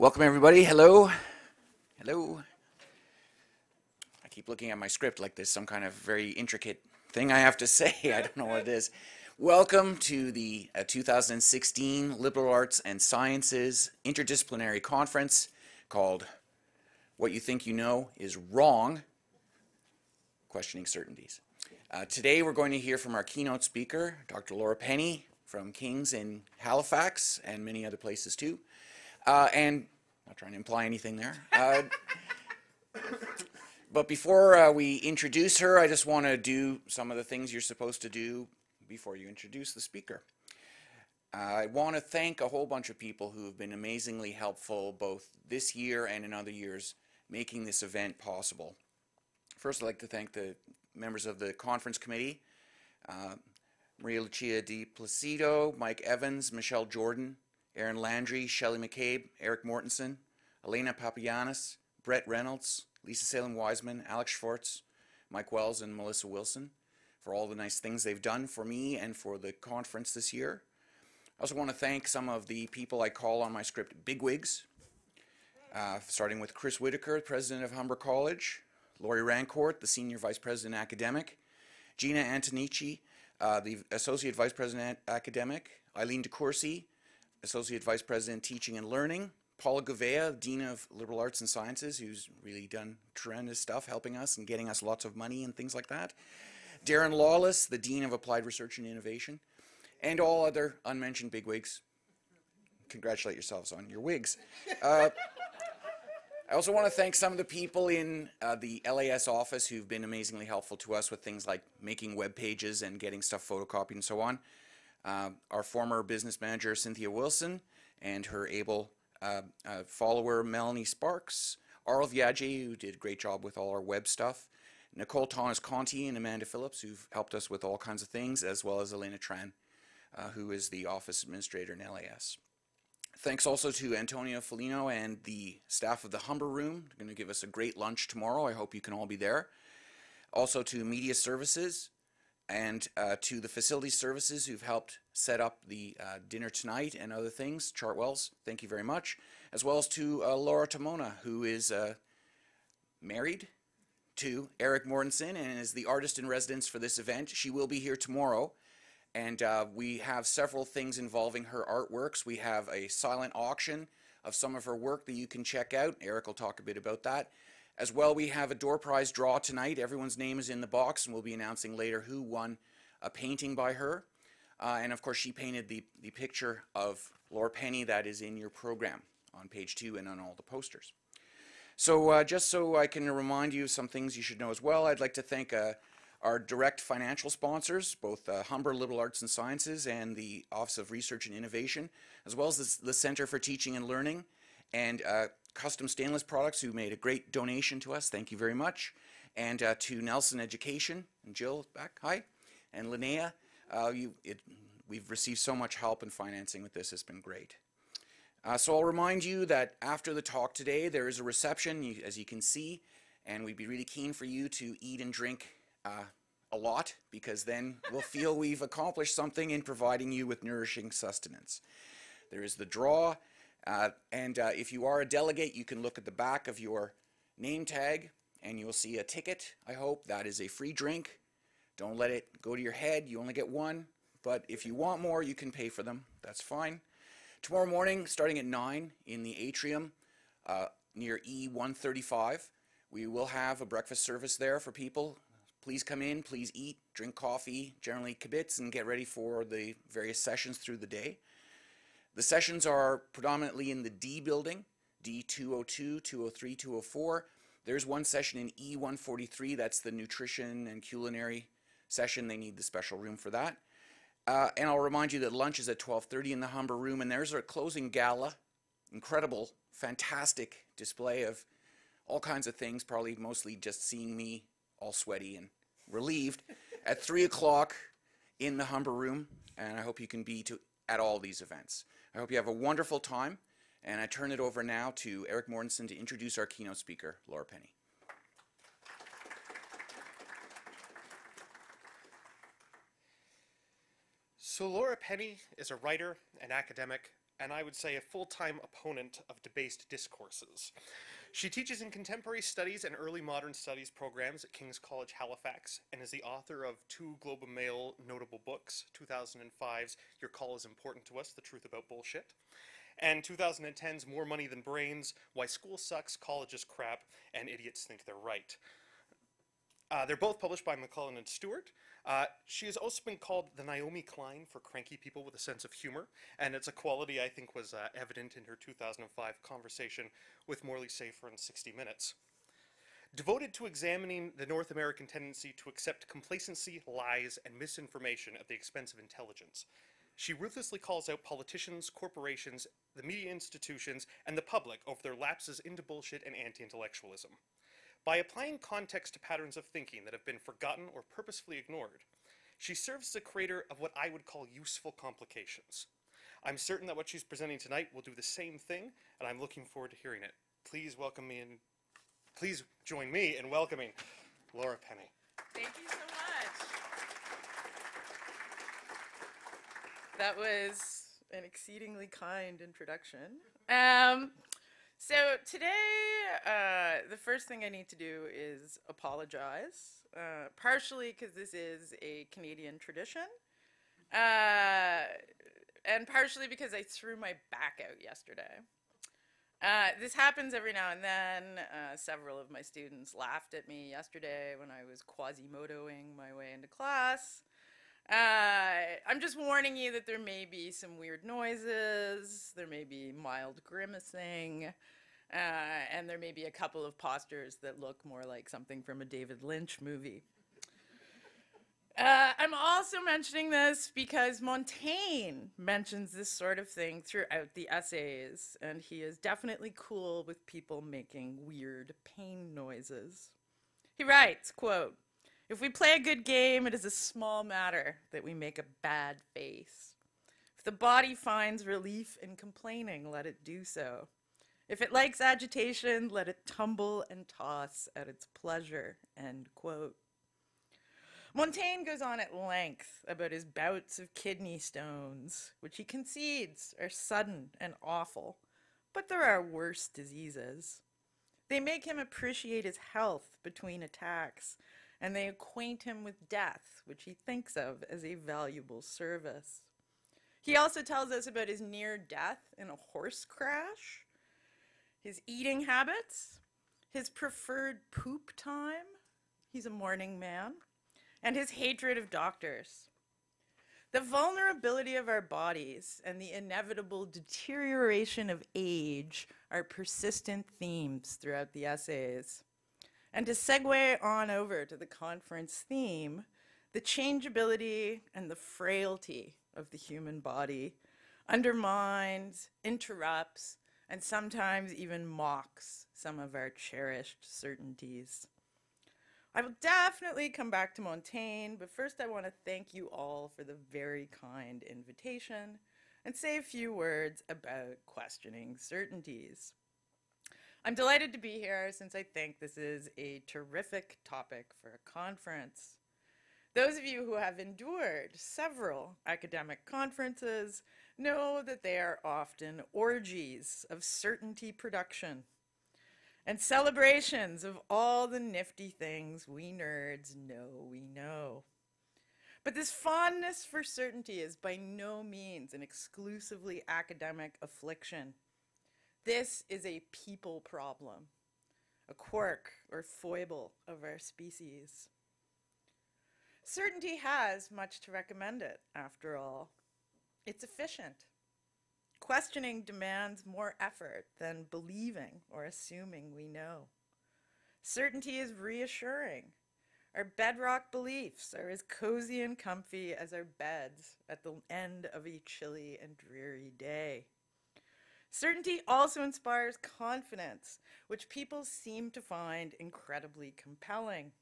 Welcome, everybody. Hello. Hello. I keep looking at my script like there's some kind of very intricate thing I have to say. I don't know what it is. Welcome to the 2016 Liberal Arts and Sciences Interdisciplinary Conference called What You Think You Know Is Wrong, Questioning Certainties. Today we're going to hear from our keynote speaker, Dr. Laura Penny from King's in Halifax and many other places too. And not trying to imply anything there. But before we introduce her, I just want to do some of the things you're supposed to do before you introduce the speaker. I want to thank a whole bunch of people who have been amazingly helpful both this year and in other years making this event possible. First, I'd like to thank the members of the conference committee, Maria Lucia Di Placido, Mike Evans, Michelle Jordan, Aaron Landry, Shelley McCabe, Eric Mortensen, Elena Papianis, Brett Reynolds, Lisa Salem Wiseman, Alex Schwartz, Mike Wells, and Melissa Wilson for all the nice things they've done for me and for the conference this year. I also want to thank some of the people I call on my script bigwigs, starting with Chris Whitaker, president of Humber College, Laurie Rancourt, the senior vice president academic, Gina Antonici, the associate vice president academic, Eileen DeCourcy, associate vice president teaching and learning, Paula Gouveia, dean of liberal arts and sciences, who's really done tremendous stuff helping us and getting us lots of money and things like that, Darren Lawless, the dean of applied research and innovation, and all other unmentioned bigwigs. Congratulate yourselves on your wigs. I also want to thank some of the people in the LAS office who've been amazingly helpful to us with things like making web pages and getting stuff photocopied and so on. Our former business manager, Cynthia Wilson, and her able follower, Melanie Sparks, Arl Viaggi, who did a great job with all our web stuff, Nicole Thomas-Conti and Amanda Phillips, who've helped us with all kinds of things, as well as Elena Tran, who is the office administrator in LAS. Thanks also to Antonio Foligno and the staff of the Humber Room. They're going to give us a great lunch tomorrow. I hope you can all be there. Also to Media Services, and to the facility services who've helped set up the dinner tonight and other things, Chartwells, thank you very much, as well as to Laura Tamona, who is married to Eric Mortensen and is the artist in residence for this event. She will be here tomorrow, and we have several things involving her artworks. We have a silent auction of some of her work that you can check out. Eric will talk a bit about that. As well, we have a door prize draw tonight. Everyone's name is in the box, and we'll be announcing later who won a painting by her. And of course, she painted the picture of Laura Penny that is in your program on page 2 and on all the posters. So just so I can remind you of some things you should know as well, I'd like to thank our direct financial sponsors, both Humber Liberal Arts and Sciences and the Office of Research and Innovation, as well as the Center for Teaching and Learning, and Custom Stainless Products, who made a great donation to us. Thank you very much. And to Nelson Education, and Jill back, hi, and Linnea. We've received so much help and financing with this. It's been great. So I'll remind you that after the talk today, there is a reception, as you can see, and we'd be really keen for you to eat and drink a lot, because then we'll feel we've accomplished something in providing you with nourishing sustenance. There is the draw. And if you are a delegate, you can look at the back of your name tag and you'll see a ticket, I hope. That is a free drink. Don't let it go to your head. You only get one. But if you want more, you can pay for them. That's fine. Tomorrow morning, starting at 9 in the atrium near E135, we will have a breakfast service there for people. Please come in. Please eat, drink coffee, generally kibitz, and get ready for the various sessions through the day. The sessions are predominantly in the D building, D202, 203, 204. There's one session in E143. That's the nutrition and culinary session. They need the special room for that. And I'll remind you that lunch is at 12:30 in the Humber Room, and there's our closing gala. Incredible, fantastic display of all kinds of things, probably mostly just seeing me all sweaty and relieved at 3 o'clock in the Humber Room, and I hope you can be at all these events. I hope you have a wonderful time, and I turn it over now to Eric Mortensen to introduce our keynote speaker, Laura Penny. So Laura Penny is a writer, an academic, and I would say a full-time opponent of debased discourses. She teaches in contemporary studies and early modern studies programs at King's College Halifax, and is the author of two Globe and Mail notable books, 2005's Your Call is Important to Us, The Truth About Bullshit, and 2010's More Money Than Brains, Why School Sucks, College is Crap, and Idiots Think They're Right. They're both published by Macmillan and Stewart. She has also been called the Naomi Klein for cranky people with a sense of humor, and it's a quality I think was evident in her 2005 conversation with Morley Safer in 60 Minutes. Devoted to examining the North American tendency to accept complacency, lies, and misinformation at the expense of intelligence, she ruthlessly calls out politicians, corporations, the media institutions, and the public over their lapses into bullshit and anti-intellectualism. By applying context to patterns of thinking that have been forgotten or purposefully ignored, she serves as a creator of what I would call useful complications. I'm certain that what she's presenting tonight will do the same thing, and I'm looking forward to hearing it. Please join me in welcoming Laura Penny. Thank you so much. That was an exceedingly kind introduction. So today, the first thing I need to do is apologize, partially because this is a Canadian tradition, and partially because I threw my back out yesterday. This happens every now and then. Several of my students laughed at me yesterday when I was quasimodoing my way into class. I'm just warning you that there may be some weird noises, there may be mild grimacing, and there may be a couple of postures that look more like something from a David Lynch movie. I'm also mentioning this because Montaigne mentions this sort of thing throughout the essays, and he is definitely cool with people making weird pain noises. He writes, quote, "If we play a good game, it is a small matter that we make a bad face. If the body finds relief in complaining, let it do so. If it likes agitation, let it tumble and toss at its pleasure," end quote. Montaigne goes on at length about his bouts of kidney stones, which he concedes are sudden and awful, but there are worse diseases. They make him appreciate his health between attacks, and they acquaint him with death, which he thinks of as a valuable service. He also tells us about his near death in a horse crash, his eating habits, his preferred poop time, he's a morning man, and his hatred of doctors. The vulnerability of our bodies and the inevitable deterioration of age are persistent themes throughout the essays. And to segue on over to the conference theme, the changeability and the frailty of the human body undermines, interrupts, and sometimes even mocks some of our cherished certainties. I will definitely come back to Montaigne, but first I want to thank you all for the very kind invitation and say a few words about questioning certainties. I'm delighted to be here since I think this is a terrific topic for a conference. Those of you who have endured several academic conferences know that they are often orgies of certainty production and celebrations of all the nifty things we nerds know we know. But this fondness for certainty is by no means an exclusively academic affliction. This is a people problem, a quirk or foible of our species. Certainty has much to recommend it, after all. It's efficient. Questioning demands more effort than believing or assuming we know. Certainty is reassuring. Our bedrock beliefs are as cozy and comfy as our beds at the end of a chilly and dreary day. Certainty also inspires confidence, which people seem to find incredibly compelling.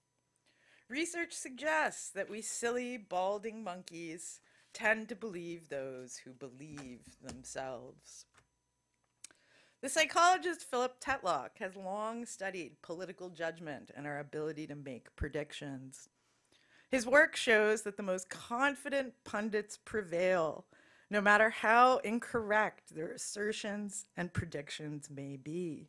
Research suggests that we silly, balding monkeys tend to believe those who believe themselves. The psychologist Philip Tetlock has long studied political judgment and our ability to make predictions. His work shows that the most confident pundits prevail no matter how incorrect their assertions and predictions may be.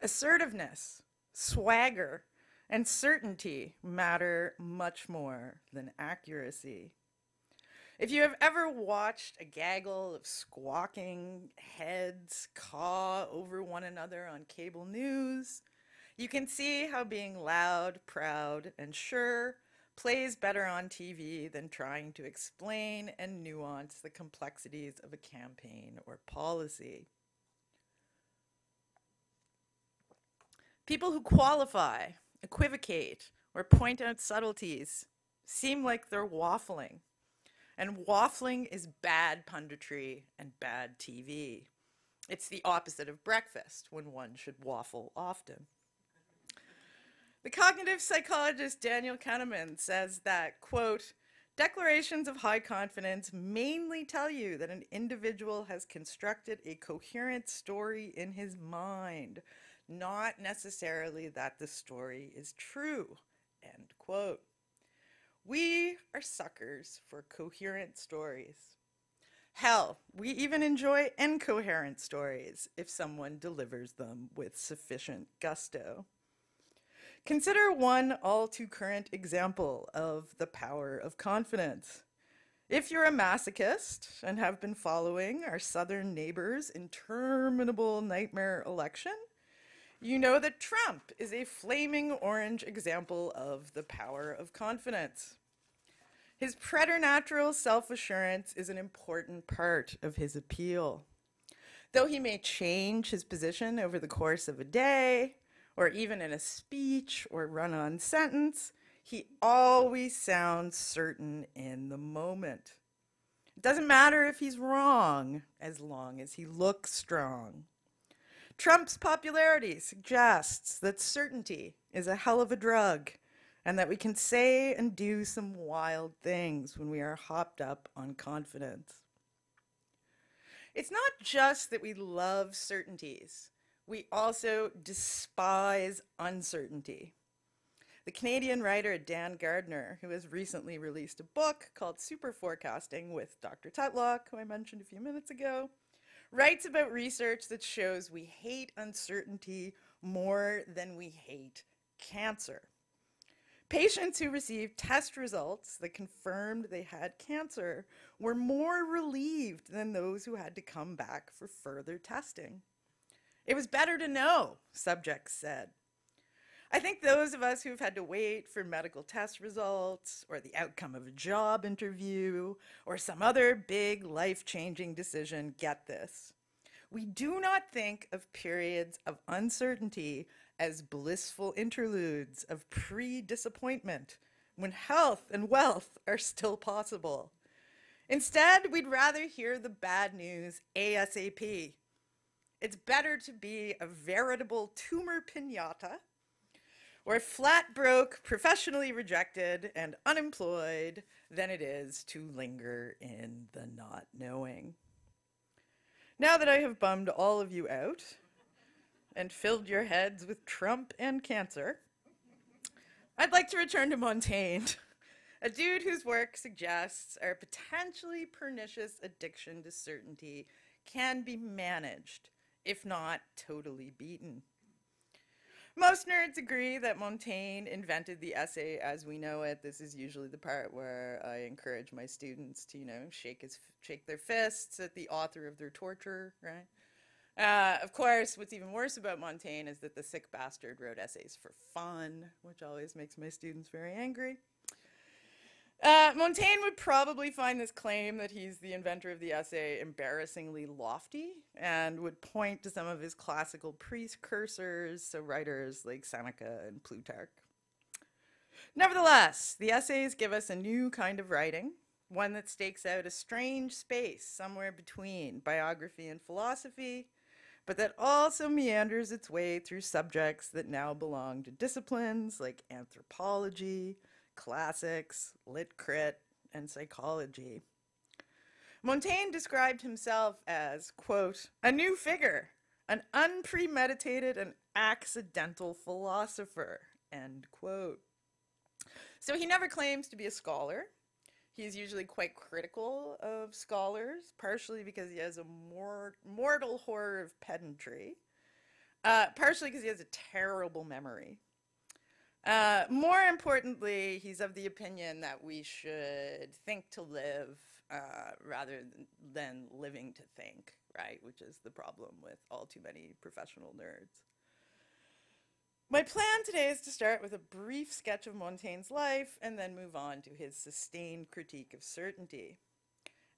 Assertiveness, swagger, and certainty matter much more than accuracy. If you have ever watched a gaggle of squawking heads caw over one another on cable news, you can see how being loud, proud, and sure plays better on TV than trying to explain and nuance the complexities of a campaign or policy. People who qualify, equivocate, or point out subtleties seem like they're waffling, and waffling is bad punditry and bad TV. It's the opposite of breakfast, when one should waffle often. The cognitive psychologist Daniel Kahneman says that, quote, declarations of high confidence mainly tell you that an individual has constructed a coherent story in his mind, not necessarily that the story is true, end quote. We are suckers for coherent stories. Hell, we even enjoy incoherent stories if someone delivers them with sufficient gusto. Consider one all-too-current example of the power of confidence. If you're a masochist and have been following our southern neighbors' interminable nightmare election, you know that Trump is a flaming orange example of the power of confidence. His preternatural self-assurance is an important part of his appeal. Though he may change his position over the course of a day, or even in a speech or run-on sentence, he always sounds certain in the moment. It doesn't matter if he's wrong, as long as he looks strong. Trump's popularity suggests that certainty is a hell of a drug, and that we can say and do some wild things when we are hopped up on confidence. It's not just that we love certainties. We also despise uncertainty. The Canadian writer Dan Gardner, who has recently released a book called Super Forecasting with Dr. Tetlock, who I mentioned a few minutes ago, writes about research that shows we hate uncertainty more than we hate cancer. Patients who received test results that confirmed they had cancer were more relieved than those who had to come back for further testing. It was better to know, subjects said. I think those of us who've had to wait for medical test results or the outcome of a job interview or some other big life-changing decision get this. We do not think of periods of uncertainty as blissful interludes of pre-disappointment when health and wealth are still possible. Instead, we'd rather hear the bad news ASAP. It's better to be a veritable tumor pinata or flat broke, professionally rejected, and unemployed than it is to linger in the not knowing. Now that I have bummed all of you out and filled your heads with Trump and cancer, I'd like to return to Montaigne, a dude whose work suggests our potentially pernicious addiction to certainty can be managed, if not totally beaten. Most nerds agree that Montaigne invented the essay as we know it. This is usually the part where I encourage my students to, shake their fists at the author of their torture, right? Of course, what's even worse about Montaigne is that the sick bastard wrote essays for fun, which always makes my students very angry. Montaigne would probably find this claim that he's the inventor of the essay embarrassingly lofty and would point to some of his classical precursors, so writers like Seneca and Plutarch. Nevertheless, the essays give us a new kind of writing, one that stakes out a strange space somewhere between biography and philosophy, but that also meanders its way through subjects that now belong to disciplines like anthropology, classics, lit crit, and psychology. Montaigne described himself as, quote, a new figure, an unpremeditated and accidental philosopher, end quote. So he never claims to be a scholar. He's usually quite critical of scholars, partially because he has a mortal horror of pedantry, partially because he has a terrible memory. More importantly, he's of the opinion that we should think to live rather than living to think, right? Which is the problem with all too many professional nerds. My plan today is to start with a brief sketch of Montaigne's life and then move on to his sustained critique of certainty.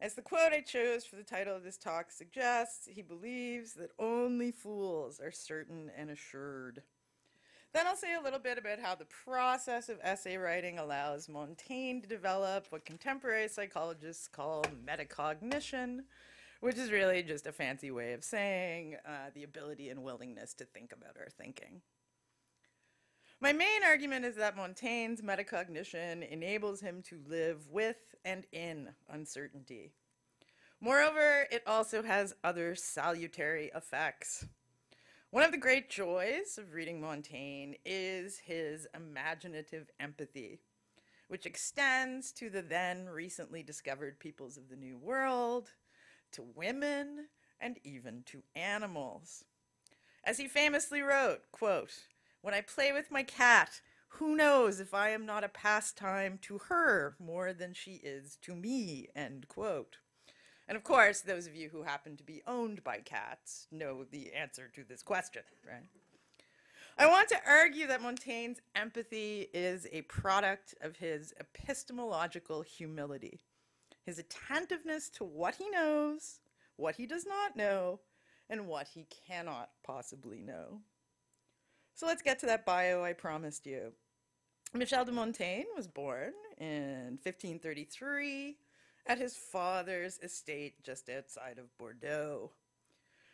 As the quote I chose for the title of this talk suggests, he believes that only fools are certain and assured. Then I'll say a little bit about how the process of essay writing allows Montaigne to develop what contemporary psychologists call metacognition, which is really just a fancy way of saying the ability and willingness to think about our thinking. My main argument is that Montaigne's metacognition enables him to live with and in uncertainty. Moreover, it also has other salutary effects. One of the great joys of reading Montaigne is his imaginative empathy, which extends to the then recently discovered peoples of the New World, to women, and even to animals. As he famously wrote, quote, "When I play with my cat, who knows if I am not a pastime to her more than she is to me," end quote. And of course, those of you who happen to be owned by cats know the answer to this question, right? I want to argue that Montaigne's empathy is a product of his epistemological humility, his attentiveness to what he knows, what he does not know, and what he cannot possibly know. So let's get to that bio I promised you. Michel de Montaigne was born in 1533 at his father's estate just outside of Bordeaux.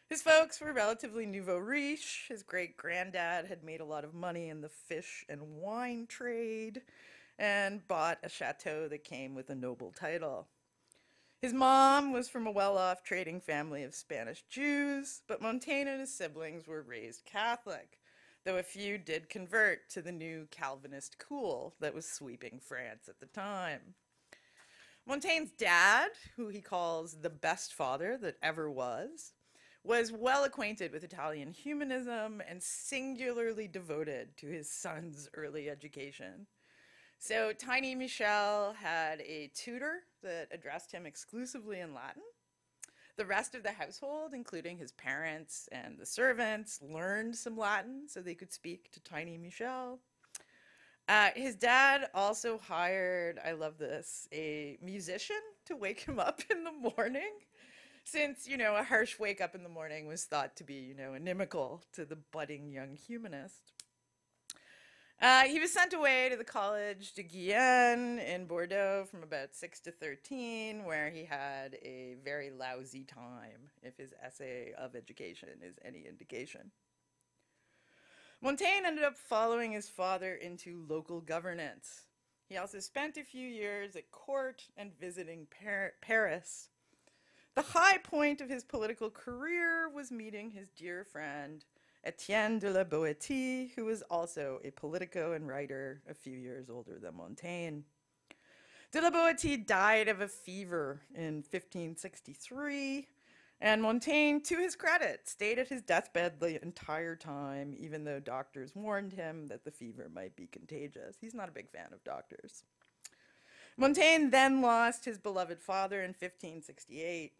His folks were relatively nouveau riche. His great-granddad had made a lot of money in the fish and wine trade and bought a chateau that came with a noble title. His mom was from a well-off trading family of Spanish Jews, but Montaigne and his siblings were raised Catholic, though a few did convert to the new Calvinist school that was sweeping France at the time. Montaigne's dad, who he calls the best father that ever was well acquainted with Italian humanism and singularly devoted to his son's early education. So tiny Michel had a tutor that addressed him exclusively in Latin. The rest of the household, including his parents and the servants, learned some Latin so they could speak to tiny Michel. His dad also hired, I love this, a musician to wake him up in the morning, since, you know, a harsh wake up in the morning was thought to be, you know, inimical to the budding young humanist. He was sent away to the College de Guyenne in Bordeaux from about 6 to 13, where he had a very lousy time, if his essay of education is any indication. Montaigne ended up following his father into local governance. He also spent a few years at court and visiting Paris. The high point of his political career was meeting his dear friend, Etienne de la Boétie, who was also a politico and writer a few years older than Montaigne. De la Boétie died of a fever in 1563, and Montaigne, to his credit, stayed at his deathbed the entire time, even though doctors warned him that the fever might be contagious. He's not a big fan of doctors. Montaigne then lost his beloved father in 1568.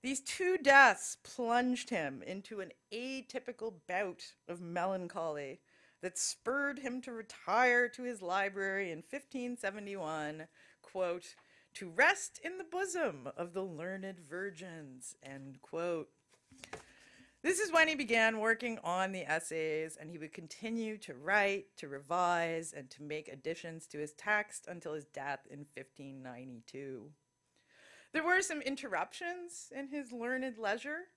These two deaths plunged him into an atypical bout of melancholy that spurred him to retire to his library in 1571, quote, "to rest in the bosom of the learned virgins," end quote. This is when he began working on the essays, and he would continue to write, to revise, and to make additions to his text until his death in 1592. There were some interruptions in his learned leisure.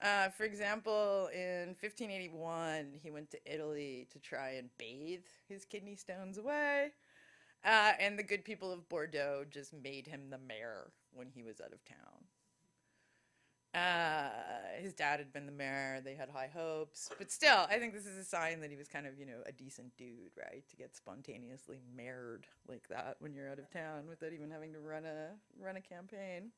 For example, in 1581, he went to Italy to try and bathe his kidney stones away. And the good people of Bordeaux just made him the mayor when he was out of town. his dad had been the mayor, they had high hopes, but still, I think this is a sign that he was kind of, you know, a decent dude, right? To get spontaneously mayored like that when you're out of town without even having to run a campaign.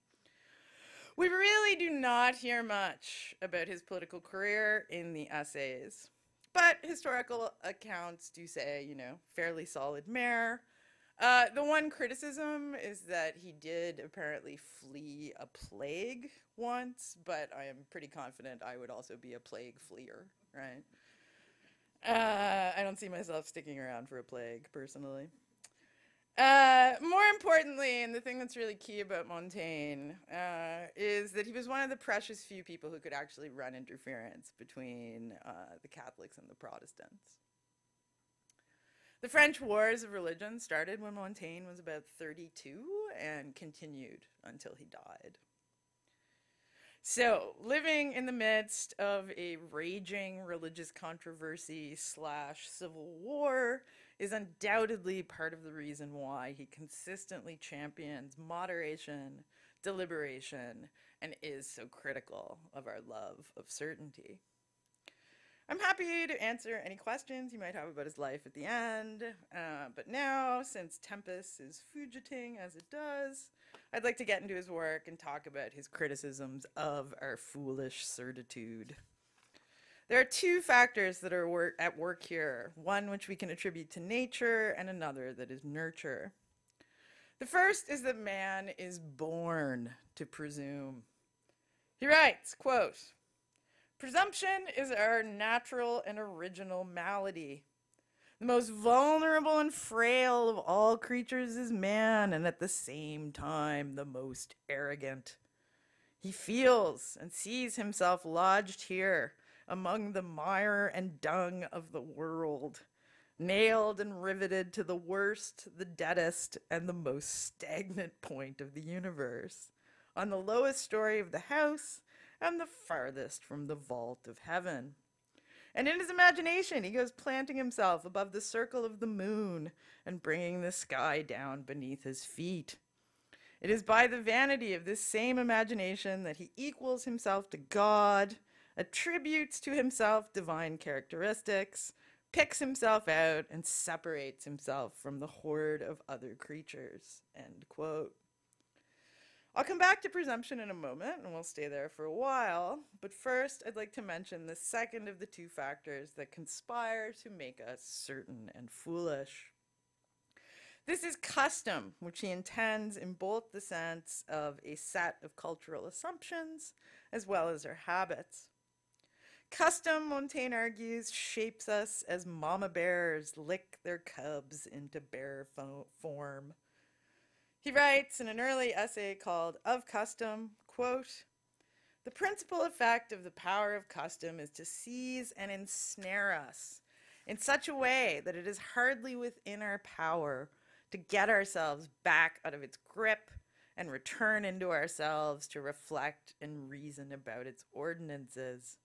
We really do not hear much about his political career in the essays, but historical accounts do say, you know, fairly solid mayor. The one criticism is that he did apparently flee a plague once, but I am pretty confident I would also be a plague fleer, right? I don't see myself sticking around for a plague, personally. More importantly, and the thing that's really key about Montaigne, is that he was one of the precious few people who could actually run interference between the Catholics and the Protestants. The French Wars of Religion started when Montaigne was about 32 and continued until he died. So, living in the midst of a raging religious controversy / civil war is undoubtedly part of the reason why he consistently champions moderation, deliberation, and is so critical of our love of certainty. I'm happy to answer any questions you might have about his life at the end, but now, since Tempest is fugiting as it does, I'd like to get into his work and talk about his criticisms of our foolish certitude. There are two factors that are at work here, one which we can attribute to nature and another that is nurture. The first is that man is born to presume. He writes, quote, "Presumption is our natural and original malady. The most vulnerable and frail of all creatures is man, and at the same time the most arrogant. He feels and sees himself lodged here among the mire and dung of the world, nailed and riveted to the worst, the deadest, and the most stagnant point of the universe, on the lowest story of the house, and the farthest from the vault of heaven. And in his imagination, he goes planting himself above the circle of the moon and bringing the sky down beneath his feet. It is by the vanity of this same imagination that he equals himself to God, attributes to himself divine characteristics, picks himself out, and separates himself from the horde of other creatures." End quote. I'll come back to presumption in a moment, and we'll stay there for a while, but first I'd like to mention the second of the two factors that conspire to make us certain and foolish. This is custom, which he intends in both the sense of a set of cultural assumptions as well as our habits. Custom, Montaigne argues, shapes us as mama bears lick their cubs into bear form. He writes in an early essay called Of Custom, quote, "The principal effect of the power of custom is to seize and ensnare us in such a way that it is hardly within our power to get ourselves back out of its grip and return into ourselves to reflect and reason about its ordinances.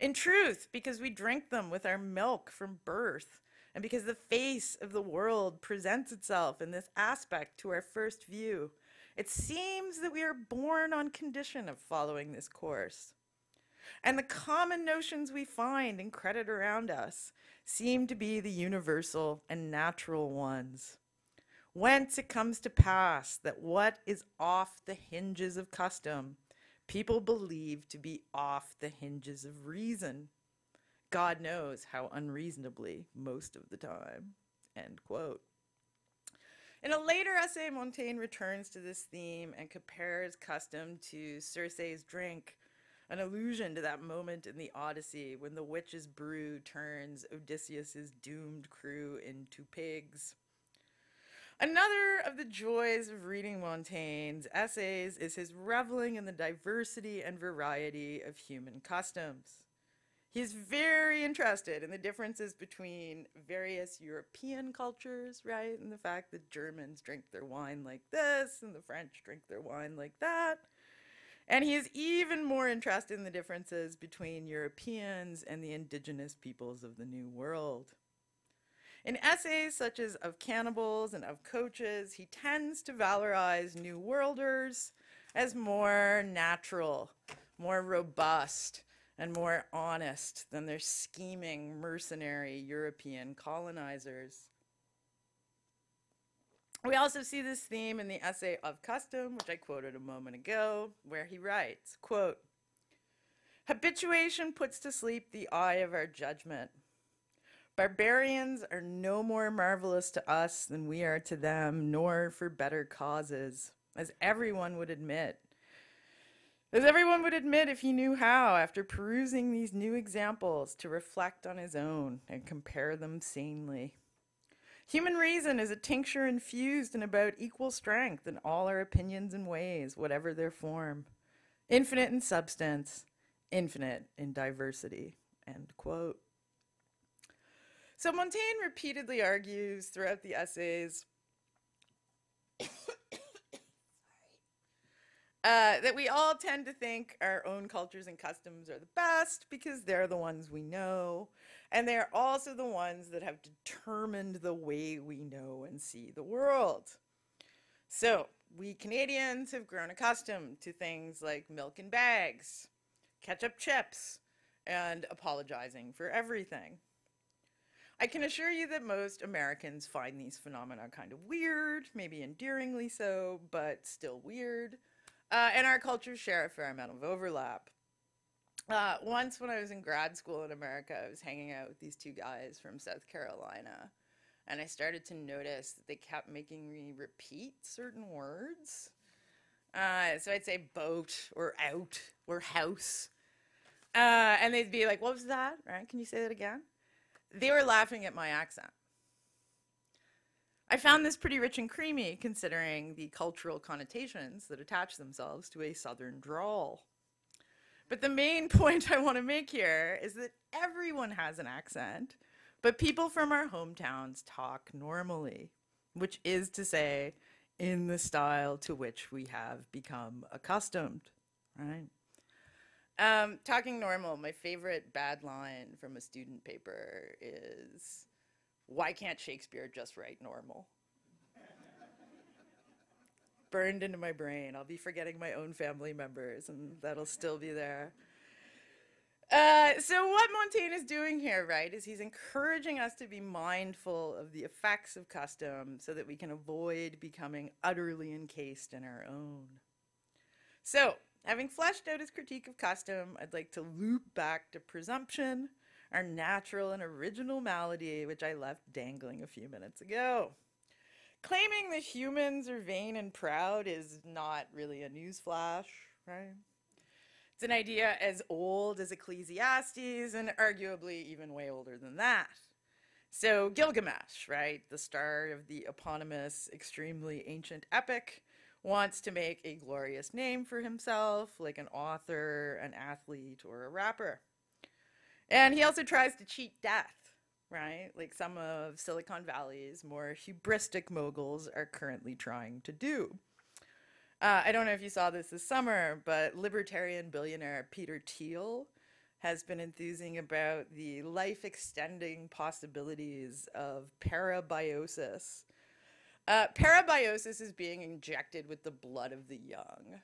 In truth, because we drink them with our milk from birth, and because the face of the world presents itself in this aspect to our first view, it seems that we are born on condition of following this course. And the common notions we find and credit around us seem to be the universal and natural ones. Whence it comes to pass that what is off the hinges of custom, people believe to be off the hinges of reason. God knows how unreasonably most of the time." End quote. In a later essay, Montaigne returns to this theme and compares custom to Circe's drink, an allusion to that moment in the Odyssey when the witch's brew turns Odysseus's doomed crew into pigs. Another of the joys of reading Montaigne's essays is his reveling in the diversity and variety of human customs. He's very interested in the differences between various European cultures, right? And the fact that Germans drink their wine like this, and the French drink their wine like that. And he is even more interested in the differences between Europeans and the indigenous peoples of the New World. In essays such as Of Cannibals and Of Coaches, he tends to valorize New Worlders as more natural, more robust and more honest than their scheming, mercenary European colonizers. We also see this theme in the essay Of Custom, which I quoted a moment ago, where he writes, quote, "Habituation puts to sleep the eye of our judgment. Barbarians are no more marvelous to us than we are to them, nor for better causes, as everyone would admit. As everyone would admit if he knew how, after perusing these new examples, to reflect on his own and compare them sanely. Human reason is a tincture infused and about equal strength in all our opinions and ways, whatever their form. Infinite in substance, infinite in diversity," end quote. So Montaigne repeatedly argues throughout the essays that we all tend to think our own cultures and customs are the best because they're the ones we know, and they're also the ones that have determined the way we know and see the world. So we Canadians have grown accustomed to things like milk in bags, ketchup chips, and apologizing for everything. I can assure you that most Americans find these phenomena kind of weird, maybe endearingly so, but still weird. And our cultures share a fair amount of overlap. Once when I was in grad school in America, I was hanging out with these two guys from South Carolina, and I started to notice that they kept making me repeat certain words. So I'd say boat or out or house. And they'd be like, "What was that? Right? Can you say that again?" They were laughing at my accent. I found this pretty rich and creamy, considering the cultural connotations that attach themselves to a southern drawl. But the main point I want to make here is that everyone has an accent, but people from our hometowns talk normally, which is to say, in the style to which we have become accustomed, right? Talking normal, my favorite bad line from a student paper is, "Why can't Shakespeare just write normal?" Burned into my brain. I'll be forgetting my own family members, and that'll still be there. So what Montaigne is doing here, right, is he's encouraging us to be mindful of the effects of custom so that we can avoid becoming utterly encased in our own. So, having fleshed out his critique of custom, I'd like to loop back to presumption, our natural and original malady, which I left dangling a few minutes ago. Claiming that humans are vain and proud is not really a newsflash, right? It's an idea as old as Ecclesiastes and arguably even way older than that. So Gilgamesh, right, the star of the eponymous, extremely ancient epic, wants to make a glorious name for himself, like an author, an athlete, or a rapper. And he also tries to cheat death, right? Like some of Silicon Valley's more hubristic moguls are currently trying to do. I don't know if you saw this summer, but libertarian billionaire Peter Thiel has been enthusing about the life-extending possibilities of parabiosis. Parabiosis is being injected with the blood of the young.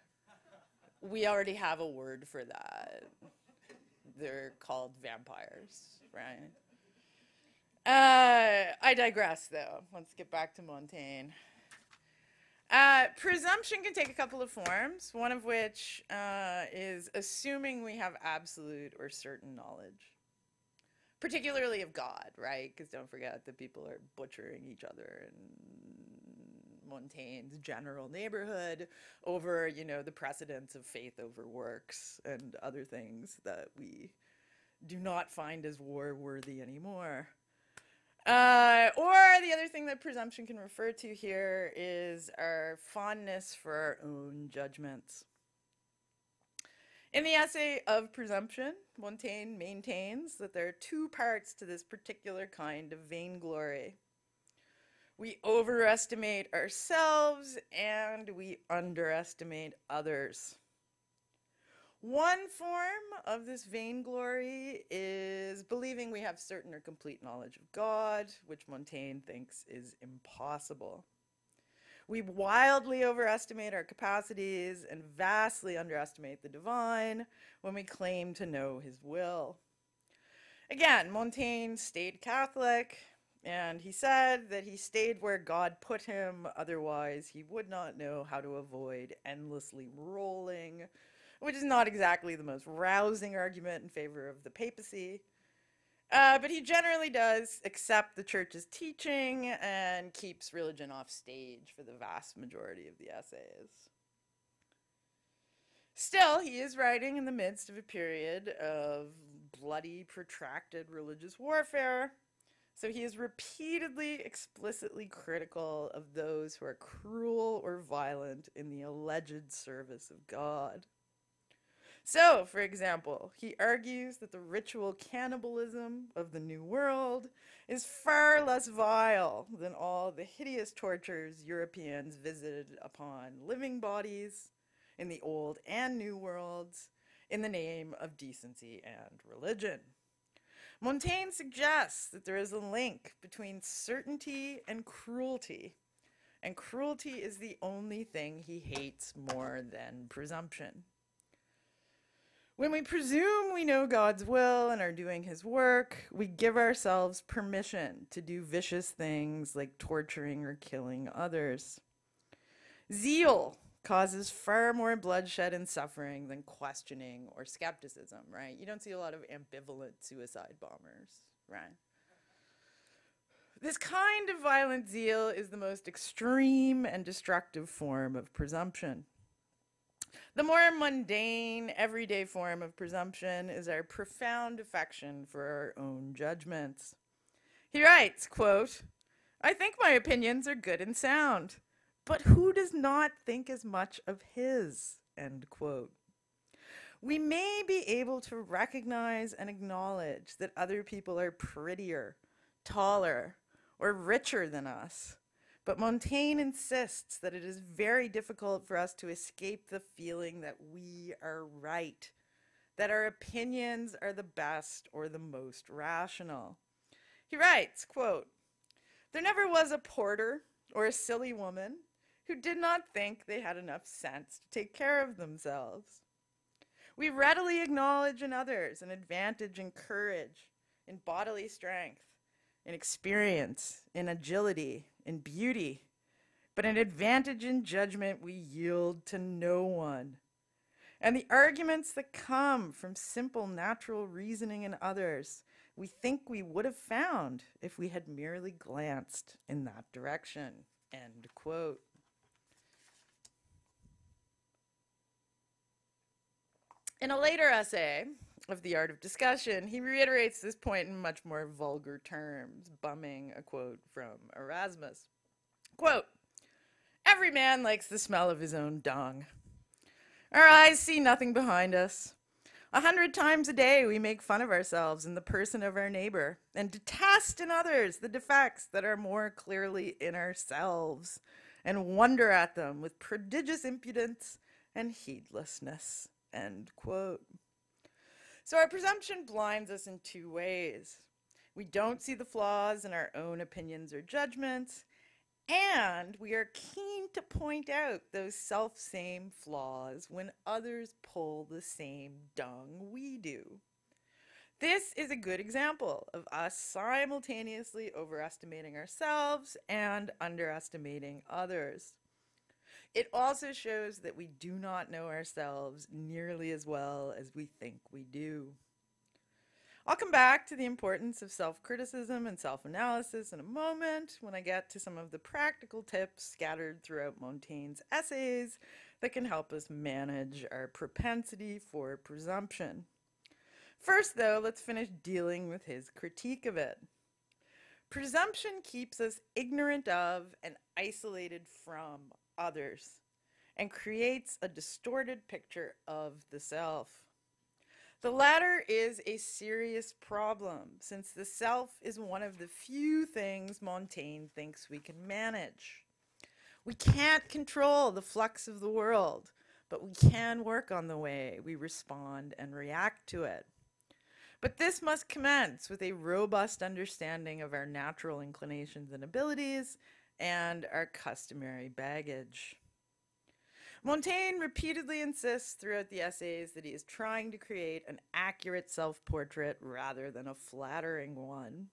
We already have a word for that. They're called vampires, right? I digress, though. Let's get back to Montaigne. Presumption can take a couple of forms, one of which is assuming we have absolute or certain knowledge, particularly of God, right? Because don't forget that people are butchering each other in Montaigne's general neighborhood over, you know, the precedence of faith over works and other things that we do not find as war-worthy anymore. Or the other thing that presumption can refer to here is our fondness for our own judgments. In the essay Of Presumption, Montaigne maintains that there are two parts to this particular kind of vainglory. We overestimate ourselves and we underestimate others. One form of this vainglory is believing we have certain or complete knowledge of God, which Montaigne thinks is impossible. We wildly overestimate our capacities and vastly underestimate the divine when we claim to know his will. Again, Montaigne stayed Catholic, and he said that he stayed where God put him, otherwise he would not know how to avoid endlessly rolling, which is not exactly the most rousing argument in favor of the papacy. But he generally does accept the church's teaching and keeps religion off stage for the vast majority of the essays. Still, he is writing in the midst of a period of bloody, protracted religious warfare, so he is repeatedly explicitly critical of those who are cruel or violent in the alleged service of God. So, for example, he argues that the ritual cannibalism of the New World is far less vile than all the hideous tortures Europeans visited upon living bodies in the Old and New Worlds in the name of decency and religion. Montaigne suggests that there is a link between certainty and cruelty is the only thing he hates more than presumption. When we presume we know God's will and are doing his work, we give ourselves permission to do vicious things like torturing or killing others. Zeal causes far more bloodshed and suffering than questioning or skepticism, right? You don't see a lot of ambivalent suicide bombers, right? This kind of violent zeal is the most extreme and destructive form of presumption. The more mundane, everyday form of presumption is our profound affection for our own judgments. He writes, quote, "I think my opinions are good and sound, but who does not think as much of his?" End quote. We may be able to recognize and acknowledge that other people are prettier, taller, or richer than us. But Montaigne insists that it is very difficult for us to escape the feeling that we are right, that our opinions are the best or the most rational. He writes, quote, "There never was a porter or a silly woman who did not think they had enough sense to take care of themselves. We readily acknowledge in others an advantage in courage, in bodily strength, in experience, in agility, in beauty, but an advantage in judgment we yield to no one. And the arguments that come from simple natural reasoning in others, we think we would have found if we had merely glanced in that direction." End quote. In a later essay of The Art of Discussion, he reiterates this point in much more vulgar terms, bumming a quote from Erasmus. Quote, "Every man likes the smell of his own dung. Our eyes see nothing behind us. 100 times a day we make fun of ourselves and the person of our neighbor, and detest in others the defects that are more clearly in ourselves, and wonder at them with prodigious impudence and heedlessness." End quote. So our presumption blinds us in two ways. We don't see the flaws in our own opinions or judgments, and we are keen to point out those self-same flaws when others pull the same dung we do. This is a good example of us simultaneously overestimating ourselves and underestimating others. It also shows that we do not know ourselves nearly as well as we think we do. I'll come back to the importance of self-criticism and self-analysis in a moment when I get to some of the practical tips scattered throughout Montaigne's essays that can help us manage our propensity for presumption. First, though, let's finish dealing with his critique of it. Presumption keeps us ignorant of and isolated from others, and creates a distorted picture of the self. The latter is a serious problem, since the self is one of the few things Montaigne thinks we can manage. We can't control the flux of the world, but we can work on the way we respond and react to it. But this must commence with a robust understanding of our natural inclinations and abilities and our customary baggage. Montaigne repeatedly insists throughout the essays that he is trying to create an accurate self-portrait rather than a flattering one.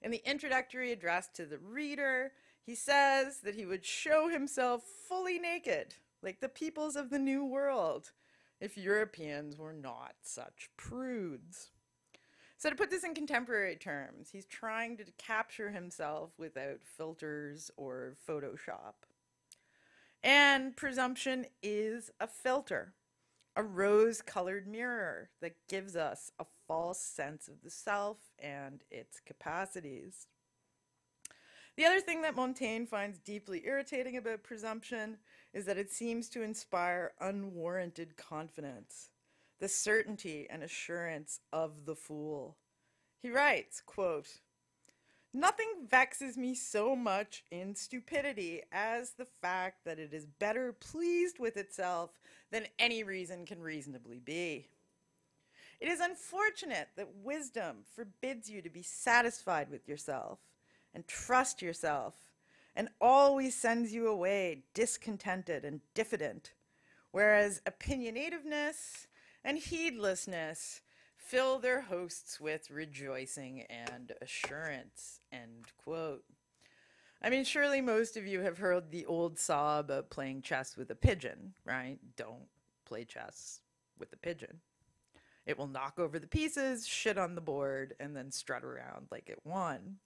In the introductory address to the reader, he says that he would show himself fully naked, like the peoples of the New World, if Europeans were not such prudes. So to put this in contemporary terms, he's trying to capture himself without filters or Photoshop. And presumption is a filter, a rose-colored mirror that gives us a false sense of the self and its capacities. The other thing that Montaigne finds deeply irritating about presumption is that it seems to inspire unwarranted confidence, the certainty and assurance of the fool. He writes, quote, "Nothing vexes me so much in stupidity as the fact that it is better pleased with itself than any reason can reasonably be. It is unfortunate that wisdom forbids you to be satisfied with yourself and trust yourself, and always sends you away discontented and diffident, whereas opinionativeness and heedlessness fill their hosts with rejoicing and assurance," end quote. I mean, surely most of you have heard the old saw about playing chess with a pigeon, right? Don't play chess with a pigeon. It will knock over the pieces, shit on the board, and then strut around like it won.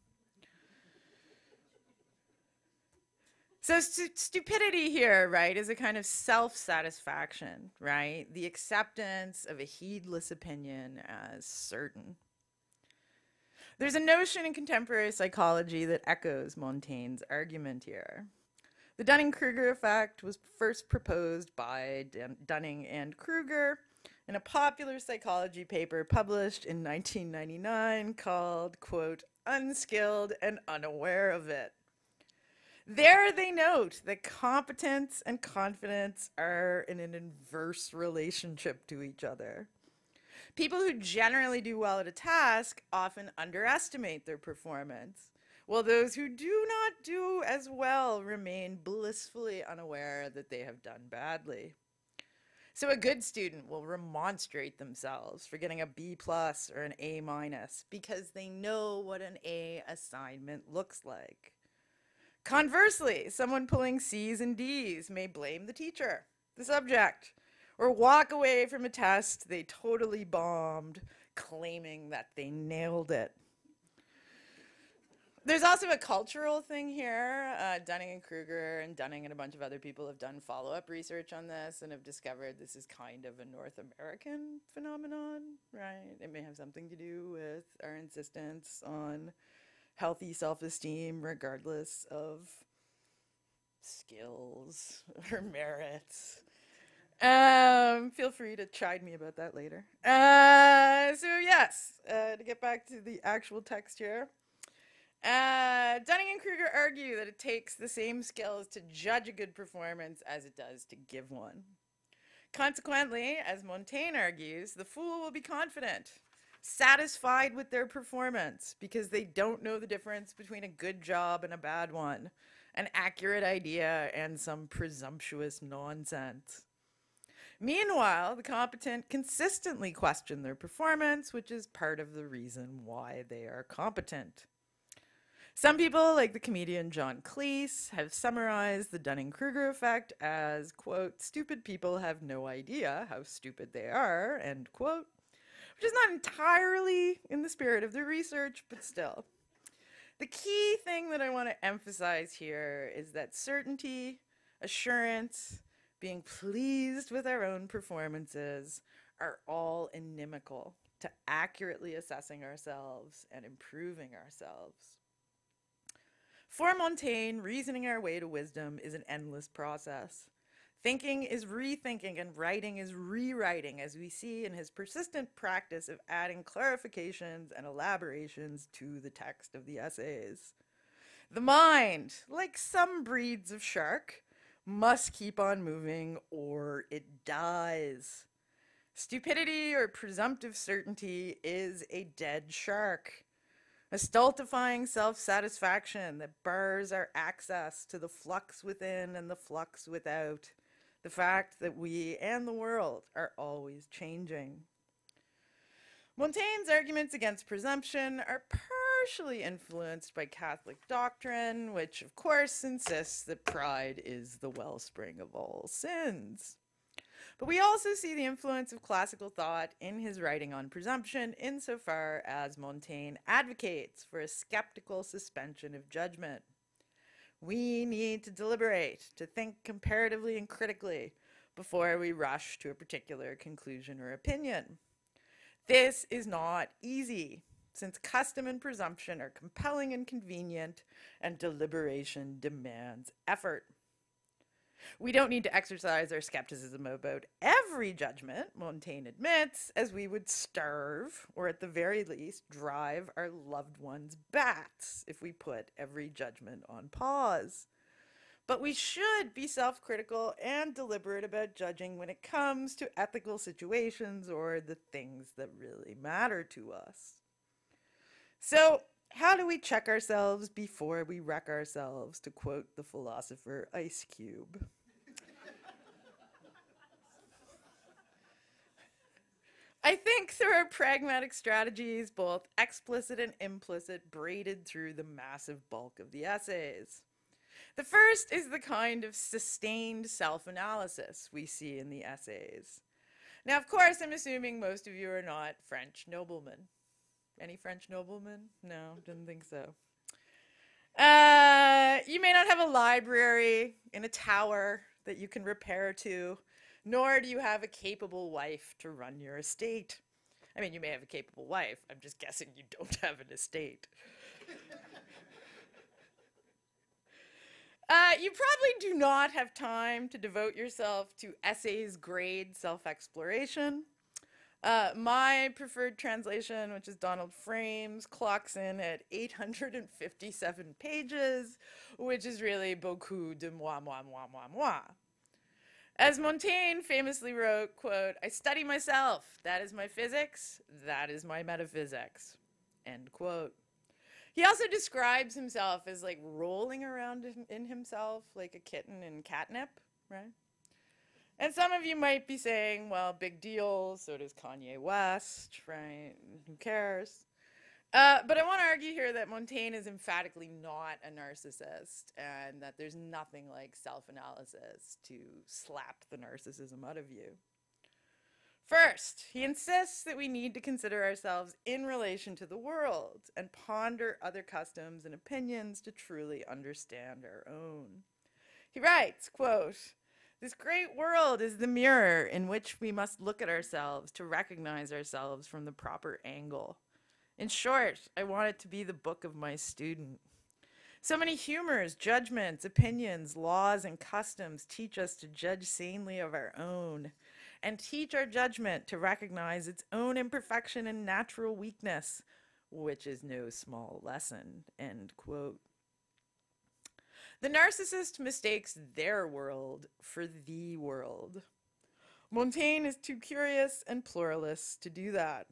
So stupidity here, right, is a kind of self-satisfaction, right? The acceptance of a heedless opinion as certain. There's a notion in contemporary psychology that echoes Montaigne's argument here. The Dunning-Kruger effect was first proposed by Dunning and Kruger in a popular psychology paper published in 1999 called, quote, "Unskilled and Unaware of It." There they note that competence and confidence are in an inverse relationship to each other. People who generally do well at a task often underestimate their performance, while those who do not do as well remain blissfully unaware that they have done badly. So a good student will remonstrate themselves for getting a B+ or an A- because they know what an A assignment looks like. Conversely, someone pulling C's and D's may blame the teacher, the subject, or walk away from a test they totally bombed, claiming that they nailed it. There's also a cultural thing here. Dunning and Kruger and Dunning and a bunch of other people have done follow-up research on this and have discovered this is kind of a North American phenomenon, right? It may have something to do with our insistence on healthy self-esteem regardless of skills or merits. Feel free to chide me about that later. So yes, to get back to the actual text here. Dunning and Kruger argue that it takes the same skills to judge a good performance as it does to give one. Consequently, as Montaigne argues, the fool will be confident, satisfied with their performance because they don't know the difference between a good job and a bad one, an accurate idea and some presumptuous nonsense. Meanwhile, the competent consistently question their performance, which is part of the reason why they are competent. Some people, like the comedian John Cleese, have summarized the Dunning-Kruger effect as, quote, "Stupid people have no idea how stupid they are," end quote, which is not entirely in the spirit of the research, but still. The key thing that I want to emphasize here is that certainty, assurance, being pleased with our own performances are all inimical to accurately assessing ourselves and improving ourselves. For Montaigne, reasoning our way to wisdom is an endless process. Thinking is rethinking and writing is rewriting, as we see in his persistent practice of adding clarifications and elaborations to the text of the essays. The mind, like some breeds of shark, must keep on moving or it dies. Stupidity or presumptive certainty is a dead shark, a a stultifying self-satisfaction that bars our access to the flux within and the flux without, the fact that we and the world are always changing. Montaigne's arguments against presumption are partially influenced by Catholic doctrine, which of course insists that pride is the wellspring of all sins. But we also see the influence of classical thought in his writing on presumption, insofar as Montaigne advocates for a skeptical suspension of judgment. We need to deliberate, to think comparatively and critically, before we rush to a particular conclusion or opinion. This is not easy, since custom and presumption are compelling and convenient, and deliberation demands effort. We don't need to exercise our skepticism about every judgment, Montaigne admits, as we would starve, or at the very least, drive our loved ones bats if we put every judgment on pause. But we should be self-critical and deliberate about judging when it comes to ethical situations or the things that really matter to us. So, how do we check ourselves before we wreck ourselves, to quote the philosopher Ice Cube? I think through our pragmatic strategies, both explicit and implicit, braided through the massive bulk of the essays. The first is the kind of sustained self-analysis we see in the essays. Now, of course, I'm assuming most of you are not French noblemen. Any French nobleman? No, didn't think so. You may not have a library in a tower that you can repair to, nor do you have a capable wife to run your estate. I mean, you may have a capable wife. I'm just guessing you don't have an estate. You probably do not have time to devote yourself to essays-grade self-exploration. My preferred translation, which is Donald Frame's, clocks in at 857 pages, which is really beaucoup de moi, moi, moi, moi, moi. As Montaigne famously wrote, quote, "I study myself, that is my physics, that is my metaphysics," end quote. He also describes himself as like rolling around in himself like a kitten in catnip, right? And some of you might be saying, well, big deal, so does Kanye West, right? Who cares? But I want to argue here that Montaigne is emphatically not a narcissist, and that there's nothing like self-analysis to slap the narcissism out of you. First, he insists that we need to consider ourselves in relation to the world and ponder other customs and opinions to truly understand our own. He writes, quote, "This great world is the mirror in which we must look at ourselves to recognize ourselves from the proper angle. In short, I want it to be the book of my student. So many humors, judgments, opinions, laws, and customs teach us to judge sanely of our own, and teach our judgment to recognize its own imperfection and natural weakness, which is no small lesson," end quote. The narcissist mistakes their world for the world. Montaigne is too curious and pluralist to do that.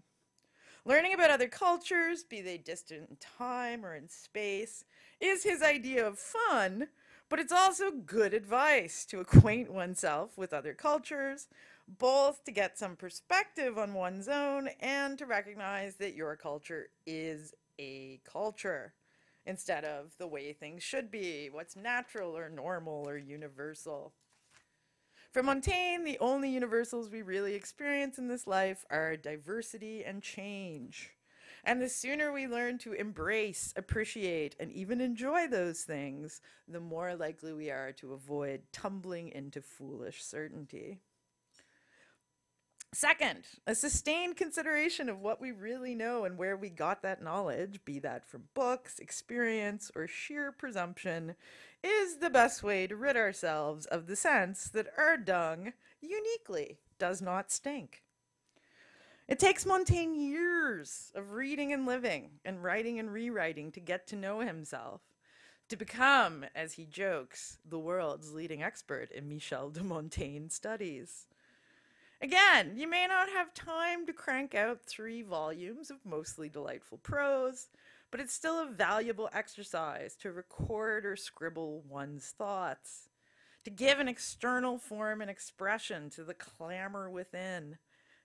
Learning about other cultures, be they distant in time or in space, is his idea of fun, but it's also good advice to acquaint oneself with other cultures, both to get some perspective on one's own and to recognize that your culture is a culture, instead of the way things should be, what's natural or normal or universal. For Montaigne, the only universals we really experience in this life are diversity and change. And the sooner we learn to embrace, appreciate, and even enjoy those things, the more likely we are to avoid tumbling into foolish certainty. Second, a sustained consideration of what we really know and where we got that knowledge, be that from books, experience, or sheer presumption, is the best way to rid ourselves of the sense that our dung uniquely does not stink. It takes Montaigne years of reading and living and writing and rewriting to get to know himself, to become, as he jokes, the world's leading expert in Michel de Montaigne studies. Again, you may not have time to crank out 3 volumes of mostly delightful prose, but it's still a valuable exercise to record or scribble one's thoughts, to give an external form and expression to the clamor within,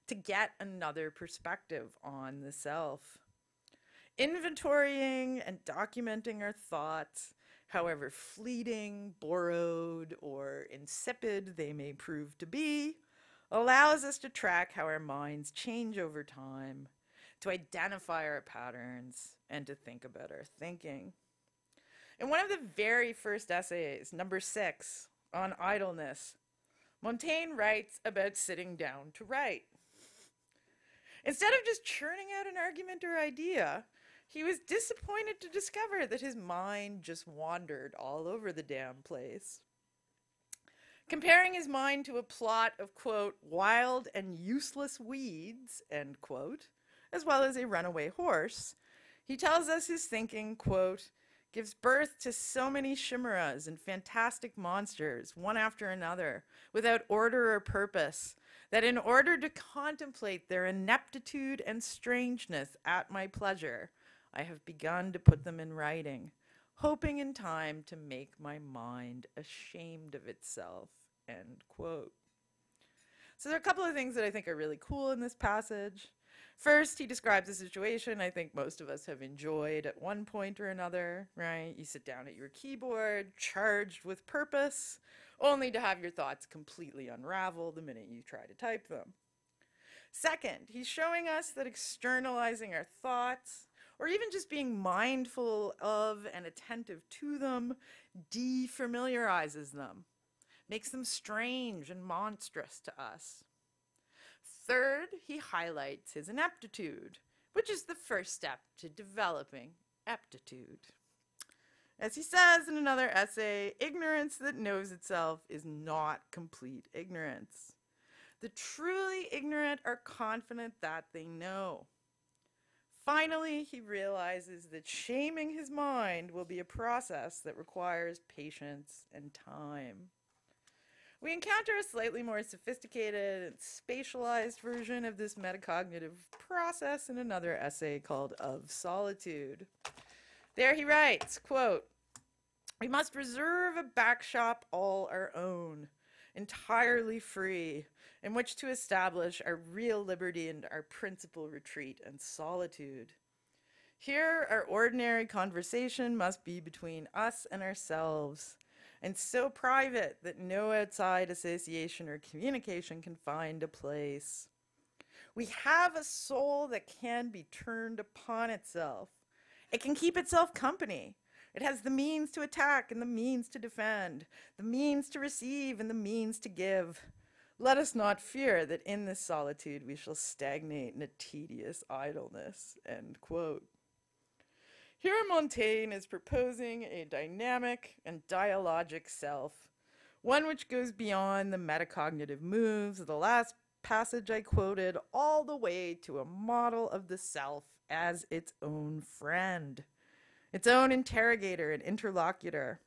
to get another perspective on the self. Inventorying and documenting our thoughts, however fleeting, borrowed, or insipid they may prove to be, allows us to track how our minds change over time, to identify our patterns, and to think about our thinking. In one of the very first essays, number 6, on idleness, Montaigne writes about sitting down to write. Instead of just churning out an argument or idea, he was disappointed to discover that his mind just wandered all over the damn place. Comparing his mind to a plot of, quote, wild and useless weeds, end quote, as well as a runaway horse, he tells us his thinking, quote, gives birth to so many chimeras and fantastic monsters, one after another, without order or purpose, that in order to contemplate their ineptitude and strangeness at my pleasure, I have begun to put them in writing, hoping in time to make my mind ashamed of itself, end quote. So there are a couple of things that I think are really cool in this passage. First, he describes a situation I think most of us have enjoyed at one point or another, right? You sit down at your keyboard, charged with purpose, only to have your thoughts completely unravel the minute you try to type them. Second, he's showing us that externalizing our thoughts, or even just being mindful of and attentive to them, defamiliarizes them, makes them strange and monstrous to us. Third, he highlights his ineptitude, which is the first step to developing aptitude. As he says in another essay, ignorance that knows itself is not complete ignorance. The truly ignorant are confident that they know. Finally, he realizes that shaming his mind will be a process that requires patience and time. We encounter a slightly more sophisticated and spatialized version of this metacognitive process in another essay called Of Solitude. There he writes, quote, we must reserve a back shop all our own, entirely free, in which to establish our real liberty and our principal retreat and solitude. Here our ordinary conversation must be between us and ourselves, and so private that no outside association or communication can find a place. We have a soul that can be turned upon itself. It can keep itself company. It has the means to attack and the means to defend, the means to receive and the means to give. Let us not fear that in this solitude we shall stagnate in a tedious idleness, end quote. Here Montaigne is proposing a dynamic and dialogic self, one which goes beyond the metacognitive moves of the last passage I quoted all the way to a model of the self as its own friend, its own interrogator and interlocutor.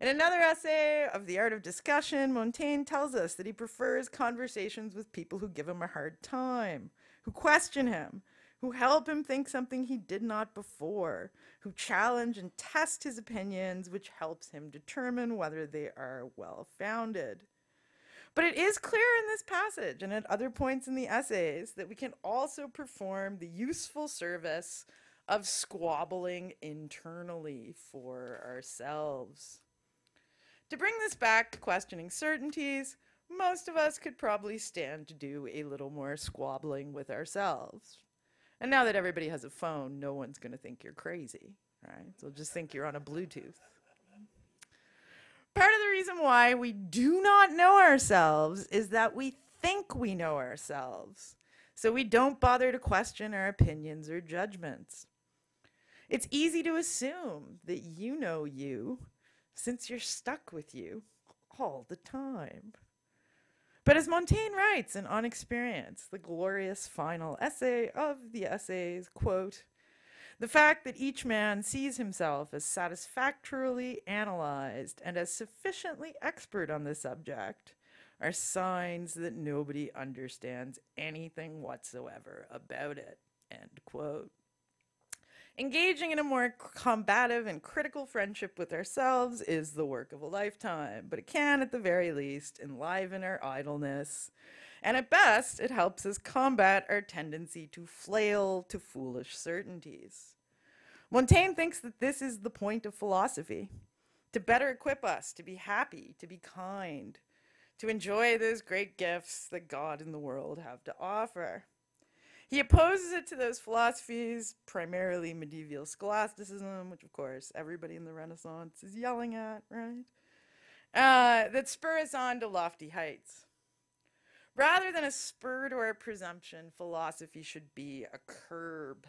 In another essay of The Art of Discussion, Montaigne tells us that he prefers conversations with people who give him a hard time, who question him, who help him think something he did not before, who challenge and test his opinions, which helps him determine whether they are well-founded. But it is clear in this passage and at other points in the essays that we can also perform the useful service of squabbling internally for ourselves. To bring this back to questioning certainties, most of us could probably stand to do a little more squabbling with ourselves. And now that everybody has a phone, no one's going to think you're crazy, right? They'll just think you're on a Bluetooth. Part of the reason why we do not know ourselves is that we think we know ourselves, so we don't bother to question our opinions or judgments. It's easy to assume that you know you, since you're stuck with you all the time. But as Montaigne writes in On Experience, the glorious final essay of the essays, quote, the fact that each man sees himself as satisfactorily analyzed and as sufficiently expert on the subject are signs that nobody understands anything whatsoever about it, end quote. Engaging in a more combative and critical friendship with ourselves is the work of a lifetime, but it can, at the very least, enliven our idleness. And at best, it helps us combat our tendency to flail to foolish certainties. Montaigne thinks that this is the point of philosophy, to better equip us to be happy, to be kind, to enjoy those great gifts that God and the world have to offer. He opposes it to those philosophies, primarily medieval scholasticism, which of course everybody in the Renaissance is yelling at, right? That spur us on to lofty heights. Rather than a spur to our presumption, philosophy should be a curb.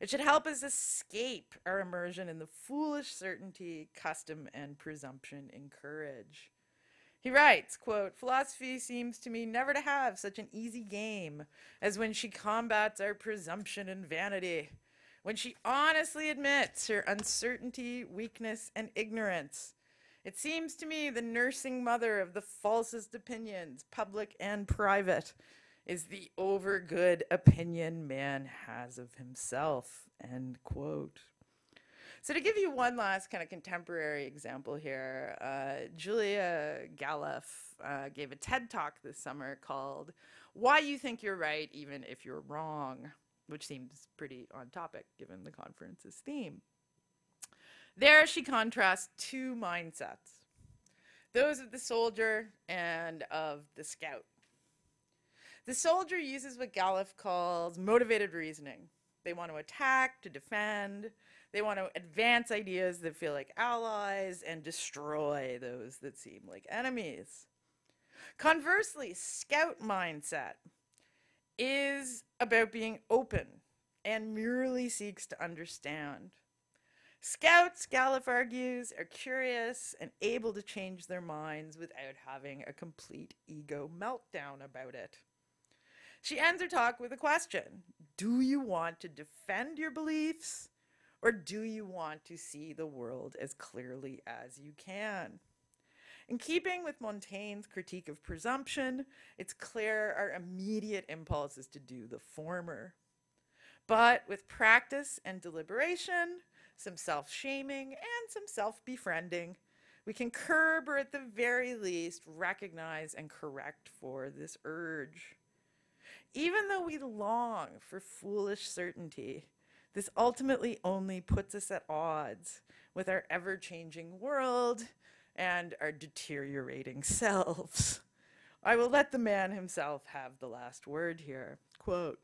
It should help us escape our immersion in the foolish certainty, custom, and presumption encourage. He writes, quote, "Philosophy seems to me never to have such an easy game as when she combats our presumption and vanity, when she honestly admits her uncertainty, weakness, and ignorance. It seems to me the nursing mother of the falsest opinions, public and private, is the overgood opinion man has of himself," end quote. So to give you one last kind of contemporary example here, Julia Galef gave a TED Talk this summer called "Why You Think You're Right Even If You're Wrong," which seems pretty on topic given the conference's theme. There she contrasts two mindsets, those of the soldier and of the scout. The soldier uses what Galef calls motivated reasoning. They want to attack, to defend. They want to advance ideas that feel like allies and destroy those that seem like enemies. Conversely, scout mindset is about being open and merely seeks to understand. Scouts, Galef argues, are curious and able to change their minds without having a complete ego meltdown about it. She ends her talk with a question. Do you want to defend your beliefs? Or do you want to see the world as clearly as you can? In keeping with Montaigne's critique of presumption, it's clear our immediate impulse is to do the former. But with practice and deliberation, some self-shaming and some self-befriending, we can curb or at the very least recognize and correct for this urge. Even though we long for foolish certainty, this ultimately only puts us at odds with our ever-changing world and our deteriorating selves. I will let the man himself have the last word here. Quote,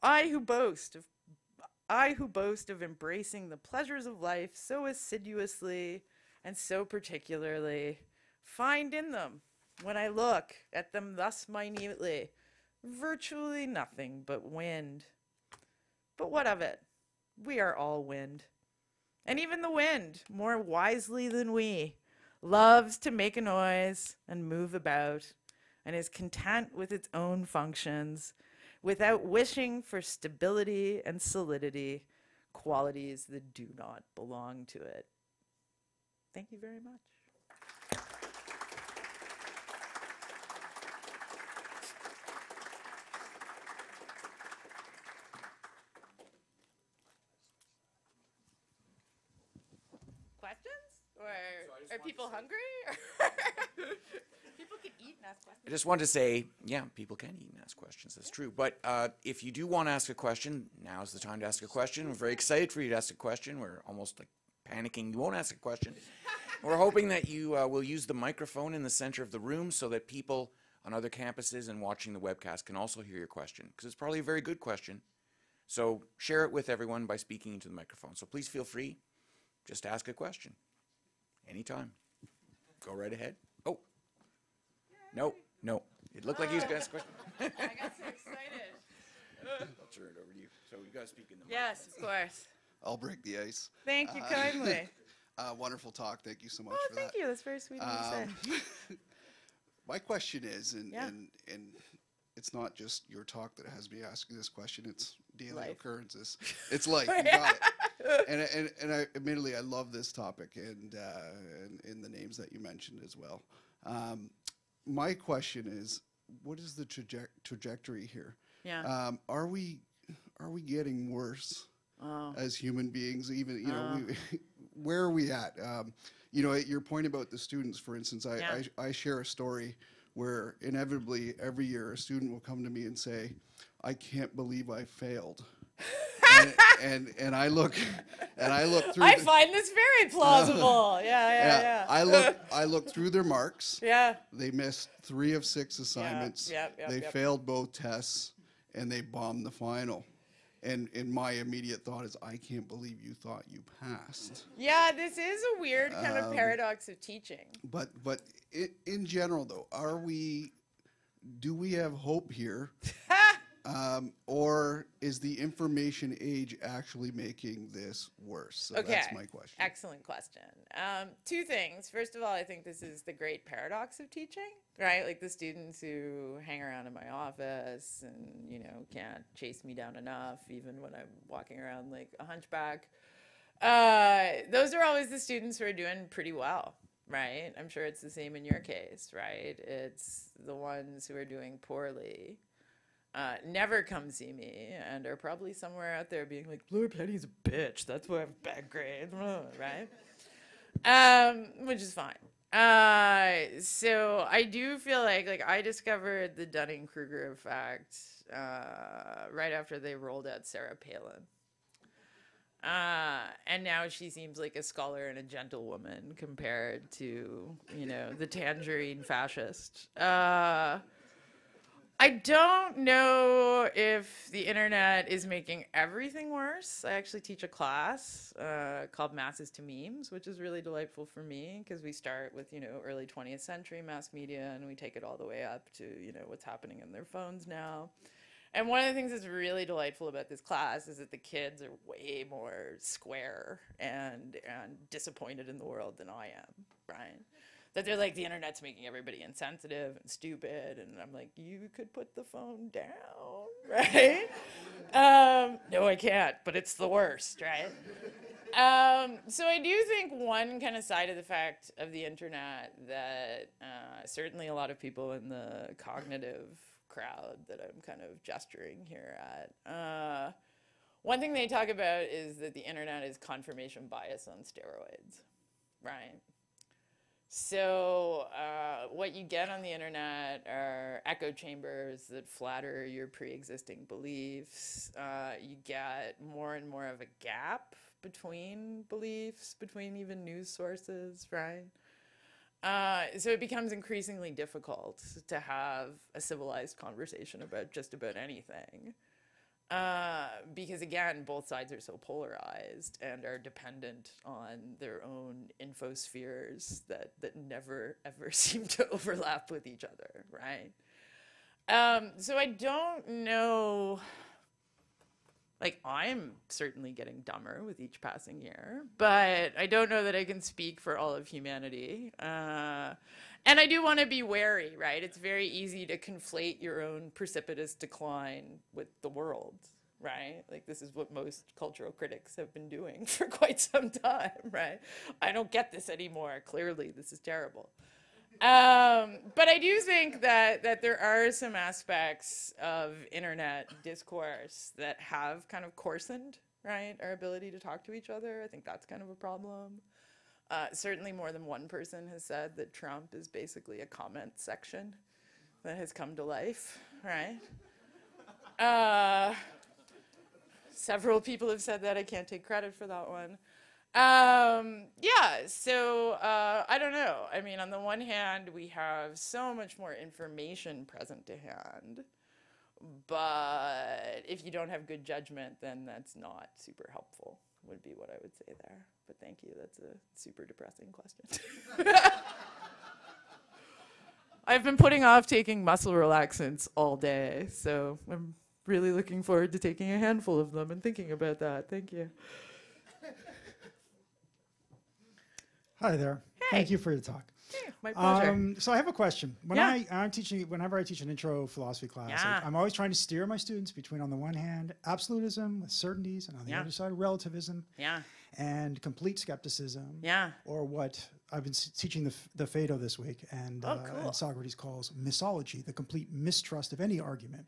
I who boast of embracing the pleasures of life so assiduously and so particularly, find in them, when I look at them thus minutely, virtually nothing but wind. But what of it? We are all wind. And even the wind, more wisely than we, loves to make a noise and move about and is content with its own functions without wishing for stability and solidity, qualities that do not belong to it. Thank you very much. Are people hungry? People can eat and ask questions. I just wanted to say, yeah, people can eat and ask questions. That's true. But if you do want to ask a question, now's the time to ask a question. We're very excited for you to ask a question. We're almost like panicking. You won't ask a question. We're hoping that you will use the microphone in the center of the room so that people on other campuses and watching the webcast can also hear your question, because it's probably a very good question. So share it with everyone by speaking into the microphone. So please feel free just to ask a question. Anytime. Go right ahead. Oh. No, no. It looked like he was going to ask a question. I got so excited. I'll turn it over to you. So you've got to speak in the mic. Yes, of course. I'll break the ice. Thank you kindly. Wonderful talk. Thank you so much for that. Oh, thank you. That's very sweet of you to say. My question is, and it's not just your talk that has me asking this question. It's daily occurrences. It's life. You got it. And I, admittedly, I love this topic and the names that you mentioned as well. My question is, what is the trajectory here? Yeah. Are we getting worse as human beings. Even, you know, where are we at? You know, at your point about the students, for instance, I share a story where inevitably every year a student will come to me and say, I can't believe I failed. And I look through. I find this very plausible. Yeah. I look through their marks. Yeah. They missed 3 of 6 assignments. They failed both tests, and they bombed the final. And my immediate thought is, I can't believe you thought you passed. Yeah, this is a weird kind of paradox of teaching. But in general, though, do we have hope here? Or is the information age actually making this worse? So that's my question. Excellent question. 2 things. First of all, I think this is the great paradox of teaching, right? Like the students who hang around in my office and, you know, can't chase me down enough, even when I'm walking around like a hunchback. Those are always the students who are doing pretty well, right? I'm sure it's the same in your case, right? It's the ones who are doing poorly. Never come see me and are probably somewhere out there being like, Laura Penny's a bitch, that's why I have bad grades, right? Which is fine. So I do feel like I discovered the Dunning-Kruger effect right after they rolled out Sarah Palin. And now she seems like a scholar and a gentlewoman compared to, you know, the tangerine fascist. I don't know if the internet is making everything worse. I actually teach a class called Masses to Memes, which is really delightful for me because we start with, you know, early 20th century mass media and we take it all the way up to, you know, what's happening in their phones now. And one of the things that's really delightful about this class is that the kids are way more square and disappointed in the world than I am, Brian. That they're like, the internet's making everybody insensitive and stupid, and I'm like, you could put the phone down, right? No, I can't, but it's the worst, right? So I do think one kind of side of the fact of the internet that certainly a lot of people in the cognitive crowd that I'm kind of gesturing here at, one thing they talk about is that the internet is confirmation bias on steroids, right? So what you get on the internet are echo chambers that flatter your pre-existing beliefs. You get more and more of a gap between beliefs, between even news sources, right? So it becomes increasingly difficult to have a civilized conversation about just about anything. Because again, both sides are so polarized and are dependent on their own infospheres that never ever seem to overlap with each other, right? So I don't know, like I'm certainly getting dumber with each passing year, but I don't know that I can speak for all of humanity. And I do want to be wary, right? It's very easy to conflate your own precipitous decline with the world, right? Like this is what most cultural critics have been doing for quite some time, right? I don't get this anymore. Clearly, this is terrible. But I do think that there are some aspects of internet discourse that have kind of coarsened, right, our ability to talk to each other. I think that's kind of a problem. Certainly more than one person has said that Trump is basically a comment section that has come to life, right? Several people have said that. I can't take credit for that one. So I don't know. I mean, on the one hand, we have so much more information present to hand, but if you don't have good judgment, then that's not super helpful, would be what I would say there. But thank you, that's a super depressing question. I've been putting off taking muscle relaxants all day, so I'm really looking forward to taking a handful of them and thinking about that. Thank you. Hi there. Hey. Thank you for your talk. Hey, my pleasure. So I have a question. Whenever I teach an intro philosophy class, I'm always trying to steer my students between, on the one hand, absolutism with certainties, and on the other side, relativism and complete skepticism, or what I've been teaching the Phaedo this week, and Socrates calls misology, the complete mistrust of any argument.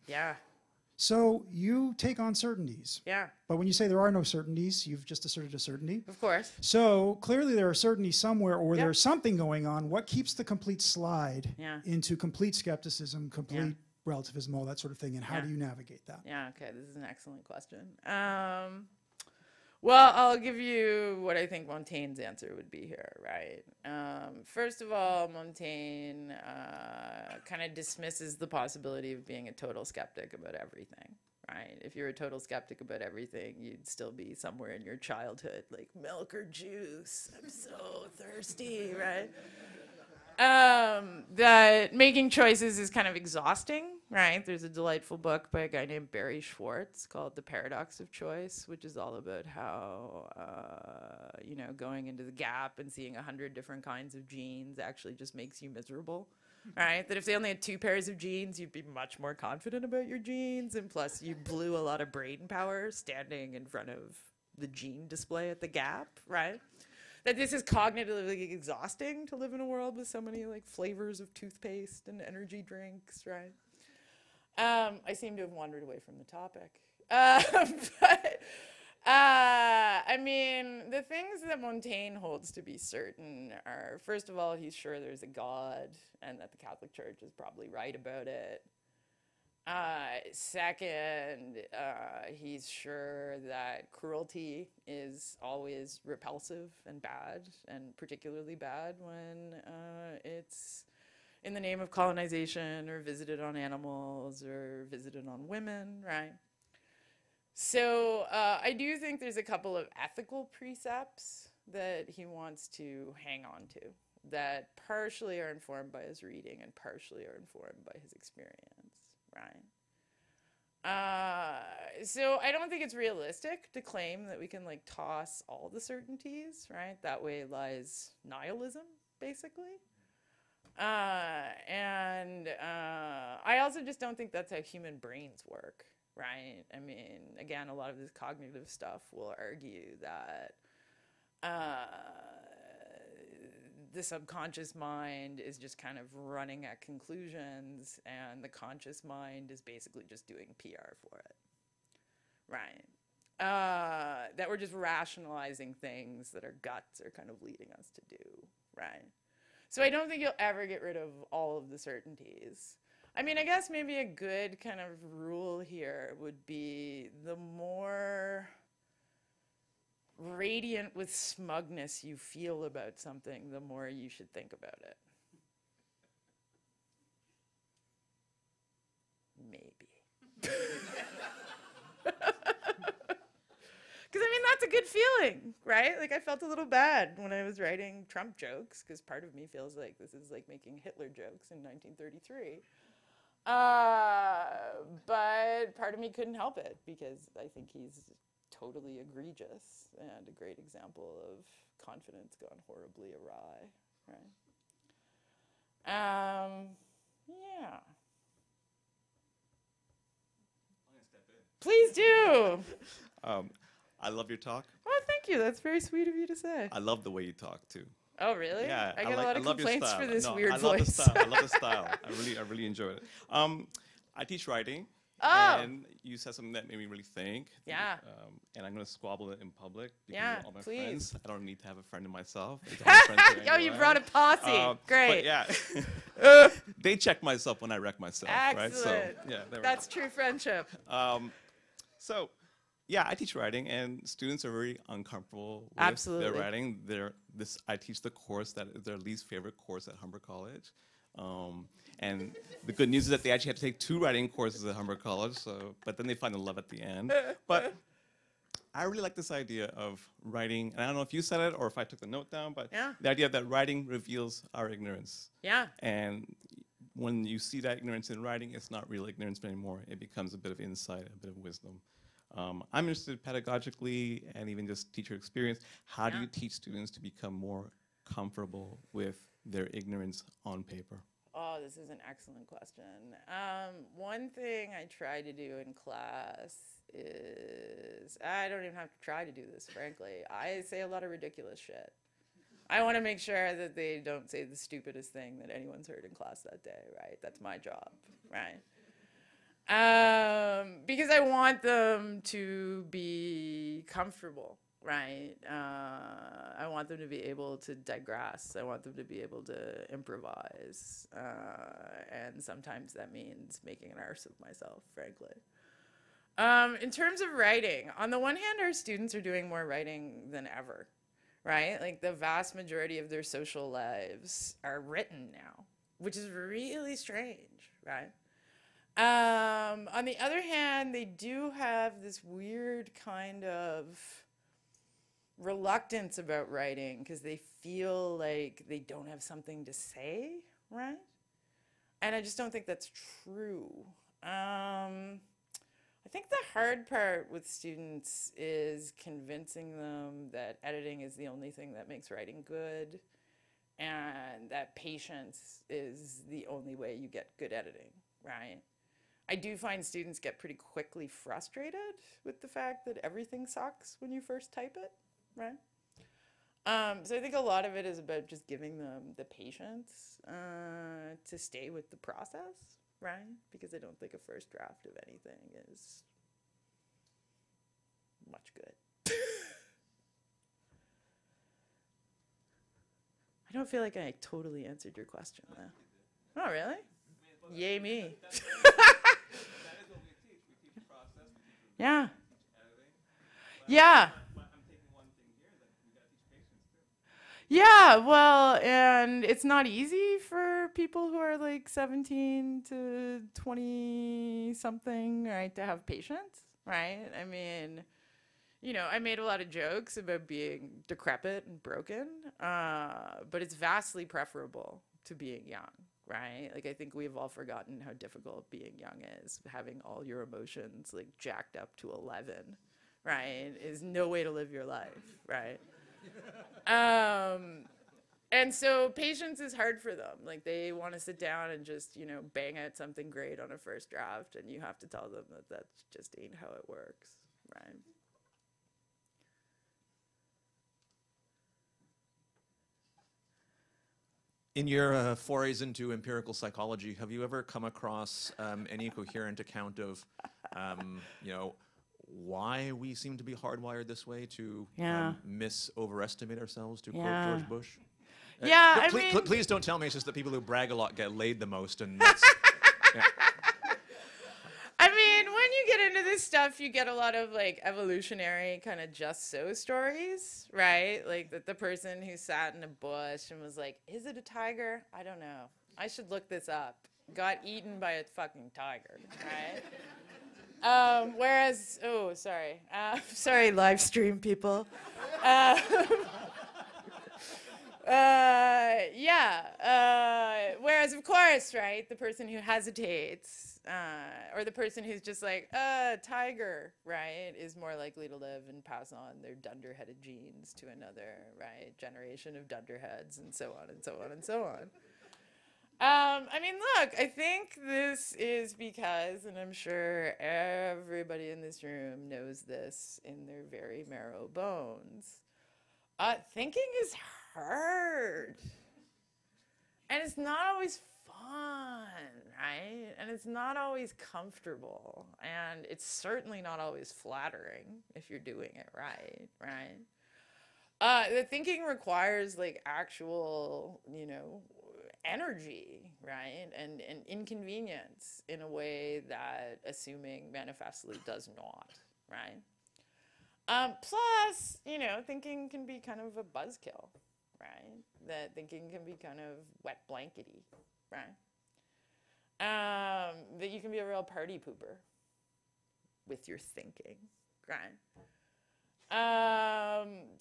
So you take on certainties. Yeah. But when you say there are no certainties, you've just asserted a certainty. Of course. So clearly there are certainties somewhere, or there's something going on. What keeps the complete slide into complete skepticism, complete relativism, all that sort of thing, and how do you navigate that? Yeah, okay, this is an excellent question. Well, I'll give you what I think Montaigne's answer would be here, right? First of all, Montaigne kind of dismisses the possibility of being a total skeptic about everything, right? If you're a total skeptic about everything, you'd still be somewhere in your childhood, like milk or juice, I'm so thirsty, right? That making choices is kind of exhausting, right? There's a delightful book by a guy named Barry Schwartz called The Paradox of Choice, which is all about how, you know, going into the Gap and seeing 100 different kinds of jeans actually just makes you miserable, right? That if they only had 2 pairs of jeans, you'd be much more confident about your jeans, and plus you blew a lot of brain power standing in front of the jean display at the Gap, right? That this is cognitively exhausting to live in a world with so many like flavors of toothpaste and energy drinks, right? I seem to have wandered away from the topic. I mean, the things that Montaigne holds to be certain are, first of all, he's sure there's a God and that the Catholic Church is probably right about it. Second, he's sure that cruelty is always repulsive and bad, and particularly bad when it's in the name of colonization or visited on animals or visited on women, right? So I do think there's a couple of ethical precepts that he wants to hang on to that partially are informed by his reading and partially are informed by his experience. Right. So I don't think it's realistic to claim that we can like toss all the certainties, right? That way lies nihilism, basically. I also just don't think that's how human brains work, right? I mean, again, a lot of this cognitive stuff will argue that the subconscious mind is just kind of running at conclusions, and the conscious mind is basically just doing PR for it, right? That we're just rationalizing things that our guts are kind of leading us to do, right? So I don't think you'll ever get rid of all of the certainties. I mean, I guess maybe a good kind of rule here would be the more radiant with smugness you feel about something, the more you should think about it. Maybe. Because I mean, that's a good feeling, right? Like I felt a little bad when I was writing Trump jokes, because part of me feels like this is like making Hitler jokes in 1933. But part of me couldn't help it, because I think he's totally egregious and a great example of confidence gone horribly awry, right? Yeah. I'm gonna step in. Please do. I love your talk. Oh, thank you. That's very sweet of you to say. I love the way you talk too. Oh, really? Yeah. I get a lot of complaints for this weird voice. I love the style. I love the style. I really enjoy it. I teach writing. Oh. And you said something that made me really think. Yeah. And I'm going to squabble it in public. Because all my friends. I don't need to have a friend in myself. Oh, you brought a posse. Great. But yeah. They check myself when I wreck myself. Excellent. Right? So, yeah, that's true friendship. So, yeah, I teach writing, and students are very uncomfortable with their writing. I teach the course that is their least favorite course at Humber College. And the good news is that they actually had to take 2 writing courses at Humber College, but then they find the love at the end. But I really like this idea of writing, and I don't know if you said it or if I took the note down, but the idea that writing reveals our ignorance. Yeah. And when you see that ignorance in writing, it's not real ignorance anymore. It becomes a bit of insight, a bit of wisdom. I'm interested pedagogically and even just teacher experience. How do you teach students to become more comfortable with their ignorance on paper? Oh, this is an excellent question. One thing I try to do in class is, I don't even have to try to do this, frankly. I say a lot of ridiculous shit. I want to make sure that they don't say the stupidest thing that anyone's heard in class that day, right? That's my job, right? Because I want them to be comfortable, right? I want them to be able to digress. I want them to be able to improvise. And sometimes that means making an arse of myself, frankly. In terms of writing, on the one hand, our students are doing more writing than ever, right? Like the vast majority of their social lives are written now, which is really strange, right? On the other hand, they do have this weird kind of reluctance about writing because they feel like they don't have something to say, right? And I just don't think that's true. I think the hard part with students is convincing them that editing is the only thing that makes writing good and that patience is the only way you get good editing, right? I do find students get pretty quickly frustrated with the fact that everything sucks when you first type it, right? So I think a lot of it is about just giving them the patience to stay with the process, right? Because I don't think a first draft of anything is much good. I don't feel like I totally answered your question, though. Oh, really? Yay me. Yeah. Yeah. Yeah, well, and it's not easy for people who are like 17 to 20 something, right, to have patience, right? I mean, you know, I made a lot of jokes about being decrepit and broken, but it's vastly preferable to being young, right? Like, I think we've all forgotten how difficult being young is. Having all your emotions like jacked up to 11, right, is no way to live your life, right? And so patience is hard for them. Like, they want to sit down and just, you know, bang out something great on a first draft, and you have to tell them that that just ain't how it works, right? In your forays into empirical psychology, have you ever come across any coherent account of, you know, why we seem to be hardwired this way to overestimate ourselves, to quote George Bush? Yeah, please don't tell me it's just that people who brag a lot get laid the most. And that's, yeah. I mean, when you get into this stuff, you get a lot of like evolutionary kind of just so stories, right? Like that the person who sat in a bush and was like, is it a tiger? I don't know. I should look this up. Got eaten by a fucking tiger, right? Whereas, oh, sorry. Sorry, live stream people. Whereas, of course, right, the person who hesitates or the person who's just like, tiger, right, is more likely to live and pass on their dunderheaded genes to another, right, generation of dunderheads and so on and so on and so on. I mean, look, I think this is because, and I'm sure everybody in this room knows this in their very marrow bones, thinking is hard. And it's not always fun, right? And it's not always comfortable. And it's certainly not always flattering if you're doing it right, right? The thinking requires, like, actual, you know, energy, right, and inconvenience in a way that assuming manifestly does not, right? Plus, you know, thinking can be kind of a buzzkill, right? That thinking can be kind of wet blankety, right? That you can be a real party pooper with your thinking, right?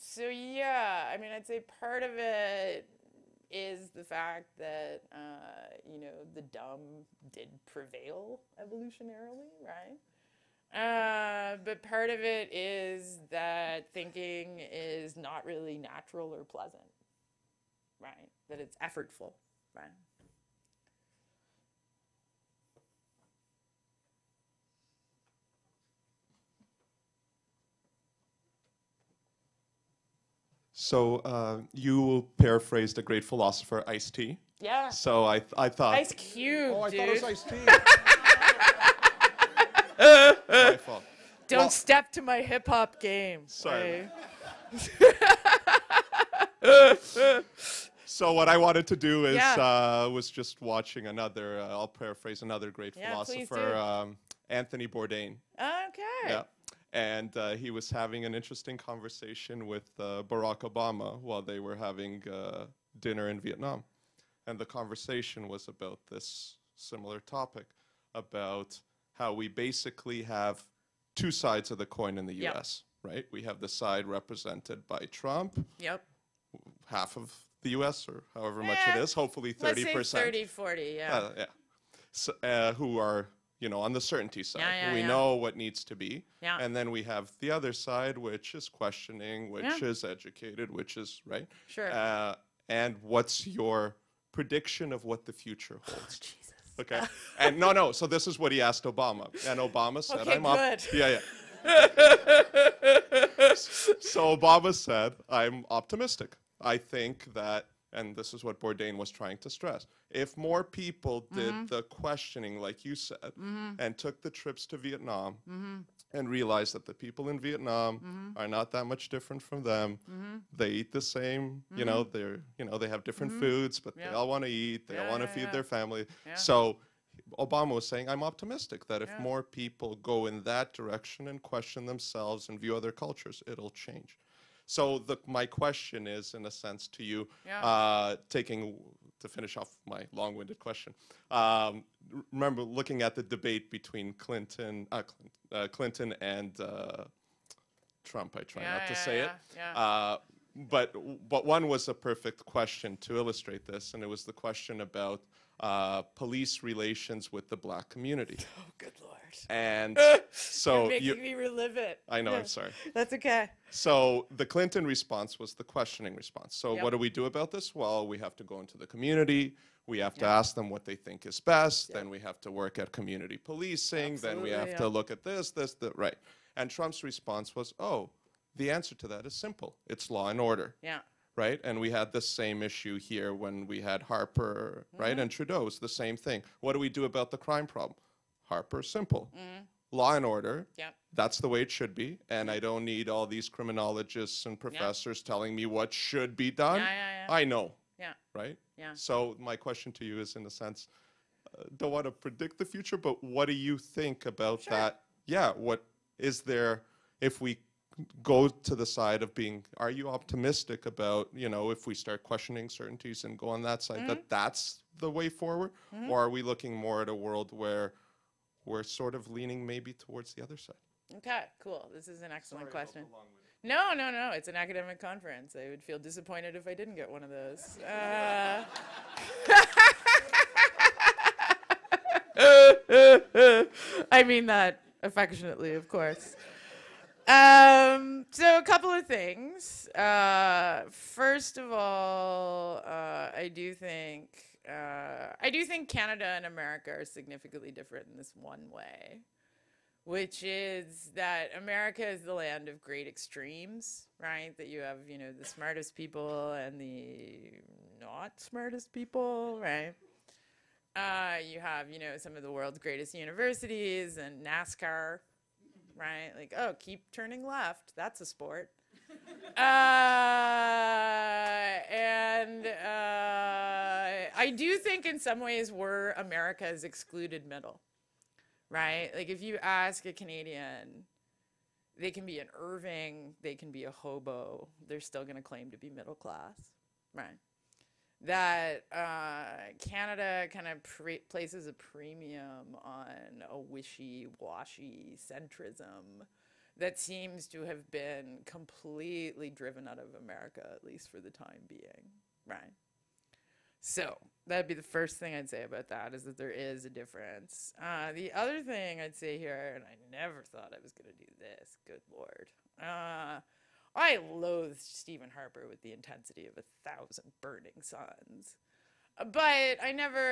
So yeah, I mean, I'd say part of it is the fact that, you know, the dumb did prevail evolutionarily, right? But part of it is that thinking is not really natural or pleasant, right? That it's effortful, right? So you paraphrased the great philosopher Ice T. Yeah. So I thought Ice Cube. Oh, I thought it was Ice T. My fault. Don't step to my hip-hop game. Sorry. So what I wanted to do is was just watching another, I'll paraphrase another great philosopher, Anthony Bourdain. Okay. Yeah. And he was having an interesting conversation with Barack Obama while they were having dinner in Vietnam. And the conversation was about this similar topic, about how we basically have two sides of the coin in the U.S., right? We have the side represented by Trump. Yep. Half of the U.S. or however much it is, hopefully 30%. Let's say 30, 40, yeah. Yeah. So, who are, you know, on the certainty side. Yeah, we know what needs to be. Yeah. And then we have the other side, which is questioning, which is educated, which is, right? Sure. And what's your prediction of what the future holds? Oh, Jesus. Okay. And no, no. So this is what he asked Obama. And Obama said, okay, I'm Yeah, yeah. So Obama said, I'm optimistic. I think that, and this is what Bourdain was trying to stress, if more people did the questioning, like you said, and took the trips to Vietnam and realized that the people in Vietnam are not that much different from them, they eat the same, you know, they're, you know, they have different foods, but they all want to eat, they all want to feed their family. Yeah. So Obama was saying, I'm optimistic that if more people go in that direction and question themselves and view other cultures, it'll change. So my question is, in a sense, to you, to finish off my long-winded question, remember looking at the debate between Clinton and Trump, I try not to say it, but one was a perfect question to illustrate this, and it was the question about police relations with the black community. Oh, good Lord. And so you're making me relive it. I know, I'm sorry. That's okay. So the Clinton response was the questioning response. So what do we do about this? Well, we have to go into the community. We have to ask them what they think is best. Then we have to work at community policing. Absolutely, then we have to look at this, this, that, right. And Trump's response was, oh, the answer to that is simple. It's law and order. Yeah. Right? And we had the same issue here when we had Harper, right? And Trudeau was the same thing. What do we do about the crime problem? Harper, simple. Law and order, that's the way it should be. And I don't need all these criminologists and professors telling me what should be done. I know, right? So my question to you is, in a sense, don't want to predict the future, but what do you think about that? Yeah, what is there, if we go to the side of being, are you optimistic about, you know, if we start questioning certainties and go on that side, that that's the way forward? Or are we looking more at a world where we're sort of leaning maybe towards the other side? Okay, cool. This is an excellent question. No, no, no. It's an academic conference. I would feel disappointed if I didn't get one of those. I mean that affectionately, of course. So a couple of things. First of all, I do think Canada and America are significantly different in this one way, which is that America is the land of great extremes, right? That you have, you know, the smartest people and the not smartest people, right? You have, you know, some of the world's greatest universities and NASCAR, right? Like, oh, keep turning left. That's a sport. I do think in some ways we're America's excluded middle, right? Like if you ask a Canadian, they can be an Irving, they can be a hobo, they're still going to claim to be middle class, right? That Canada kind of places a premium on a wishy-washy centrism that seems to have been completely driven out of America, at least for the time being, right? So that'd be the first thing I'd say about that, is that there is a difference. The other thing I'd say here, and I never thought I was going to do this, good Lord. I loathed Stephen Harper with the intensity of 1,000 burning suns. But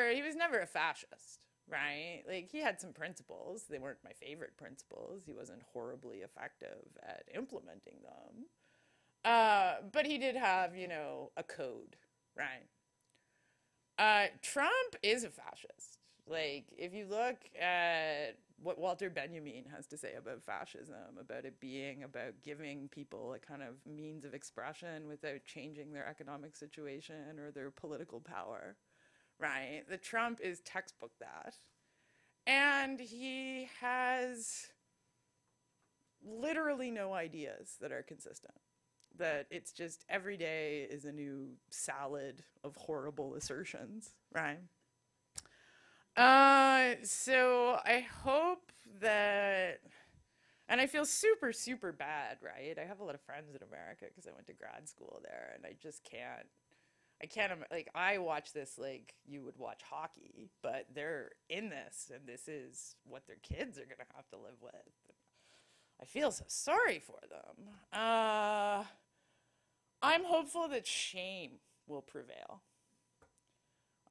he was never a fascist. Right? Like, he had some principles. They weren't my favorite principles. He wasn't horribly effective at implementing them. But he did have, you know, a code, right? Trump is a fascist. Like, if you look at what Walter Benjamin has to say about fascism, about it being about giving people a kind of means of expression without changing their economic situation or their political power, right? The Trump is textbook that. And he has literally no ideas that are consistent, that it's just every day is a new salad of horrible assertions, right? So I hope that, and I feel super, super bad, right? I have a lot of friends in America because I went to grad school there, and I just can't, like, I watch this like you would watch hockey, but they're in this, and this is what their kids are going to have to live with. I feel so sorry for them. I'm hopeful that shame will prevail.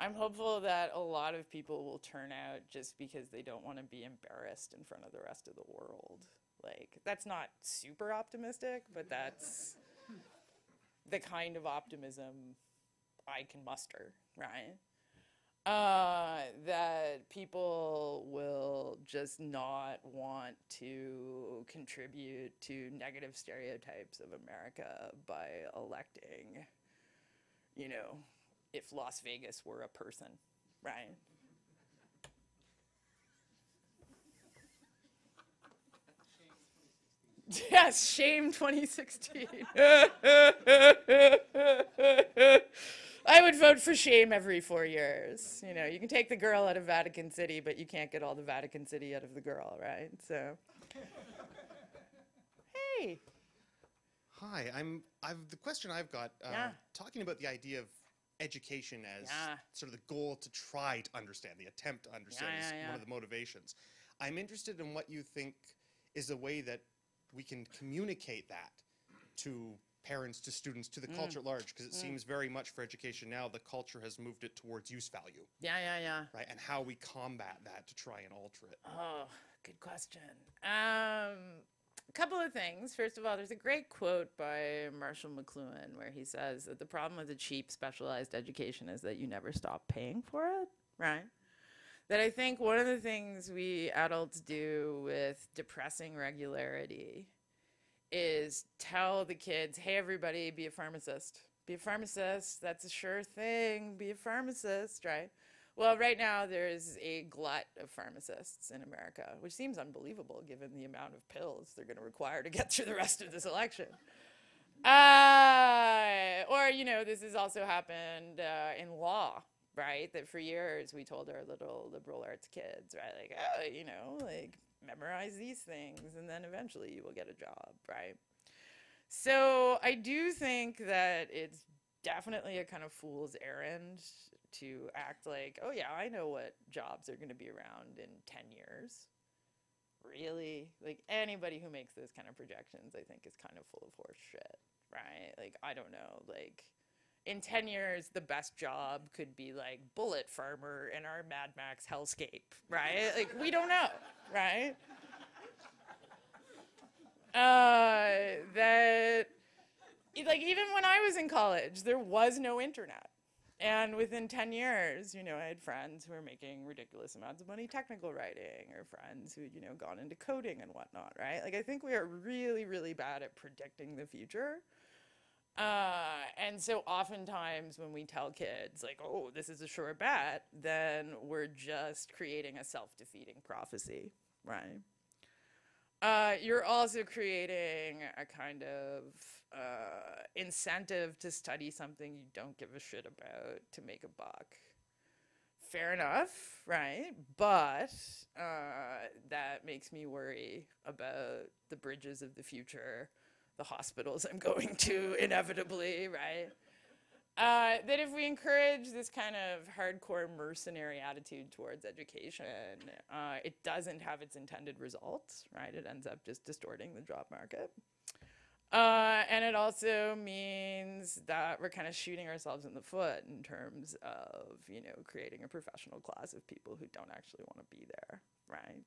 I'm hopeful that a lot of people will turn out just because they don't want to be embarrassed in front of the rest of the world. Like, that's not super optimistic, but that's the kind of optimism I can muster, right? That people will just not want to contribute to negative stereotypes of America by electing, you know, if Las Vegas were a person, right? Yes, shame 2016. I would vote for shame every 4 years. You know, you can take the girl out of Vatican City, but you can't get all the Vatican City out of the girl, right? So, hey. Hi, the question I've got, talking about the idea of education as sort of the goal to try to understand, the attempt to understand is one of the motivations. I'm interested in what you think is a way that we can communicate that to parents, to students, to the culture at large, because it seems very much for education now, the culture has moved it towards use value. Right, and how we combat that to try and alter it. Oh, good question. A couple of things. First of all, there's a great quote by Marshall McLuhan where he says that the problem with the cheap specialized education is that you never stop paying for it, right? That I think one of the things we adults do with depressing regularity is tell the kids, hey, everybody, be a pharmacist. Be a pharmacist. That's a sure thing. Be a pharmacist, right? Well, right now there's a glut of pharmacists in America, which seems unbelievable given the amount of pills they're going to require to get through the rest of this election. Or, you know, this has also happened in law, right? That for years we told our little liberal arts kids, right? Like, oh, you know, like memorize these things and then eventually you will get a job, right? So I do think that it's definitely a kind of fool's errand to act like, oh yeah, I know what jobs are going to be around in 10 years. Really? Like, anybody who makes those kind of projections, I think, is kind of full of horse shit, right? Like, I don't know, like, in 10 years, the best job could be like bullet farmer in our Mad Max hellscape, right? Like, we don't know, right? Like, even when I was in college, there was no internet. And within 10 years, you know, I had friends who were making ridiculous amounts of money technical writing, or friends who, you know, gone into coding and whatnot, right? Like, I think we are really, really bad at predicting the future. And so oftentimes when we tell kids, like, oh, this is a sure bet, then we're just creating a self-defeating prophecy, right? You're also creating a kind of incentive to study something you don't give a shit about to make a buck. Fair enough, right? But that makes me worry about the bridges of the future, the hospitals I'm going to inevitably, right? That if we encourage this kind of hardcore mercenary attitude towards education, it doesn't have its intended results, right? It ends up just distorting the job market. And it also means that we're kind of shooting ourselves in the foot in terms of, you know, creating a professional class of people who don't actually want to be there, right?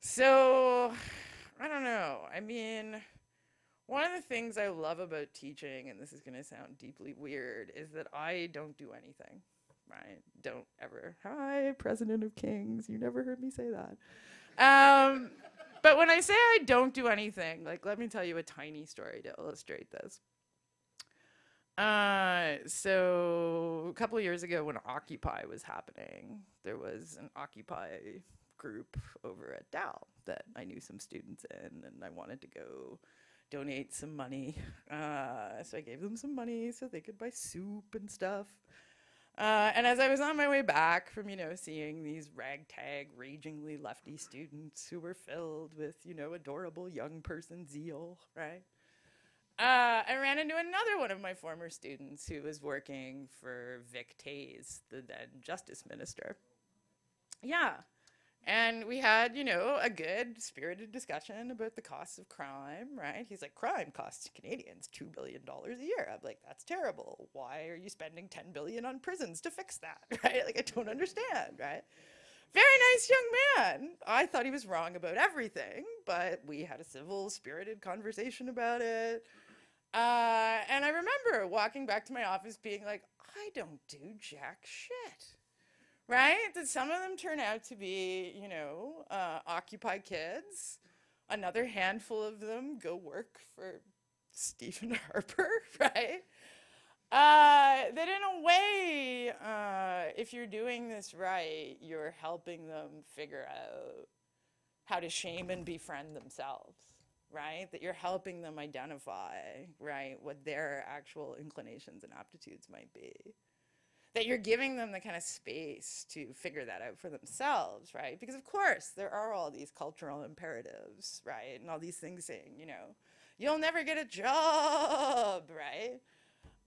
So, I don't know. I mean, one of the things I love about teaching, and this is going to sound deeply weird, is that I don't do anything, I don't ever, hi, president of King's, you never heard me say that. But when I say I don't do anything, like, let me tell you a tiny story to illustrate this. So a couple of years ago when Occupy was happening, there was an Occupy group over at Dal that I knew some students in, and I wanted to go donate some money. So I gave them some money so they could buy soup and stuff. And as I was on my way back from, you know, seeing these ragtag, ragingly lefty students who were filled with, you know, adorable young person zeal, right? I ran into another one of my former students who was working for Vic Tays, the then justice minister. Yeah. And we had, you know, a good spirited discussion about the costs of crime, right? He's like, crime costs Canadians $2 billion a year. I'm like, that's terrible. Why are you spending $10 billion on prisons to fix that, right? Like, I don't understand, right? Very nice young man. I thought he was wrong about everything, but we had a civil, spirited conversation about it. And I remember walking back to my office being like, I don't do jack shit. Right? That some of them turn out to be, you know, Occupy kids. Another handful of them go work for Stephen Harper, right? That in a way, if you're doing this right, you're helping them figure out how to shame and befriend themselves, right? That you're helping them identify, right, what their actual inclinations and aptitudes might be. That you're giving them the kind of space to figure that out for themselves, right? Because of course, there are all these cultural imperatives, right? And all these things saying, you know, you'll never get a job, right?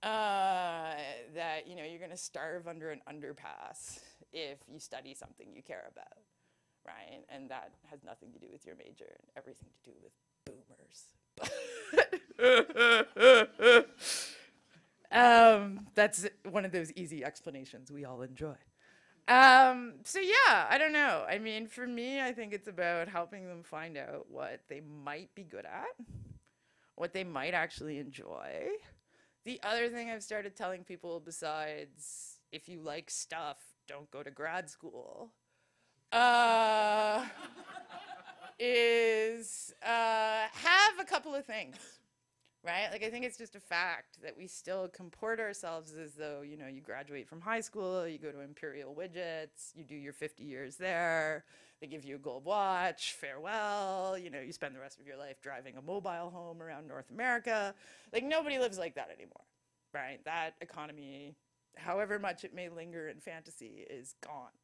That, you know, you're gonna starve under an underpass if you study something you care about, right? And that has nothing to do with your major and everything to do with boomers. That's one of those easy explanations we all enjoy. So yeah, I don't know. I mean, for me, I think it's about helping them find out what they might be good at, what they might actually enjoy. The other thing I've started telling people besides, if you like stuff, don't go to grad school, is have a couple of things. Right? Like, I think it's just a fact that we still comport ourselves as though, you know, you graduate from high school, you go to Imperial Widgets, you do your 50 years there, they give you a gold watch, farewell, you know, you spend the rest of your life driving a mobile home around North America. Like, nobody lives like that anymore, right? That economy, however much it may linger in fantasy, is gone,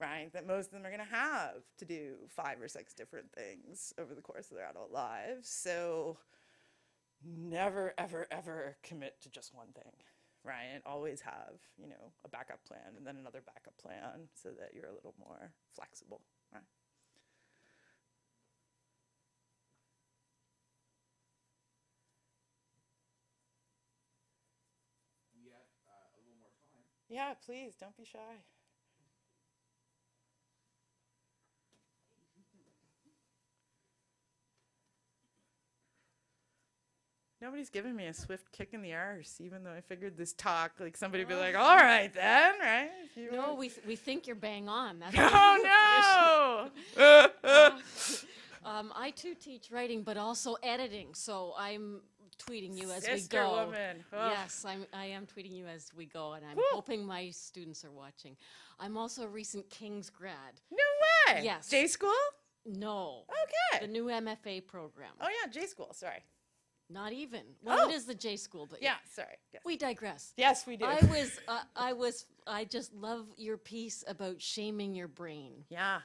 right? That most of them are gonna have to do 5 or 6 different things over the course of their adult lives. So, never, ever, ever commit to just one thing, right? And always have, you know, a backup plan and then another backup plan so that you're a little more flexible, right? We have a little more time. Yeah, please, don't be shy. Nobody's giving me a swift kick in the arse, even though I figured this talk, like somebody would be like, all right then, right? No, we think you're bang on. That's oh, no! I too teach writing, but also editing, so I'm tweeting you as we go. Woman. Oh. Yes, I am tweeting you as we go, and I'm cool. Hoping my students are watching. I'm also a recent King's grad. No way! Yes. J School? No. Okay. The new MFA program. Oh yeah, J School, sorry. Not even. Well, oh. It is the J School, but yeah. Sorry. Yes. We digress. Yes, we do. I just love your piece about shaming your brain. Yeah.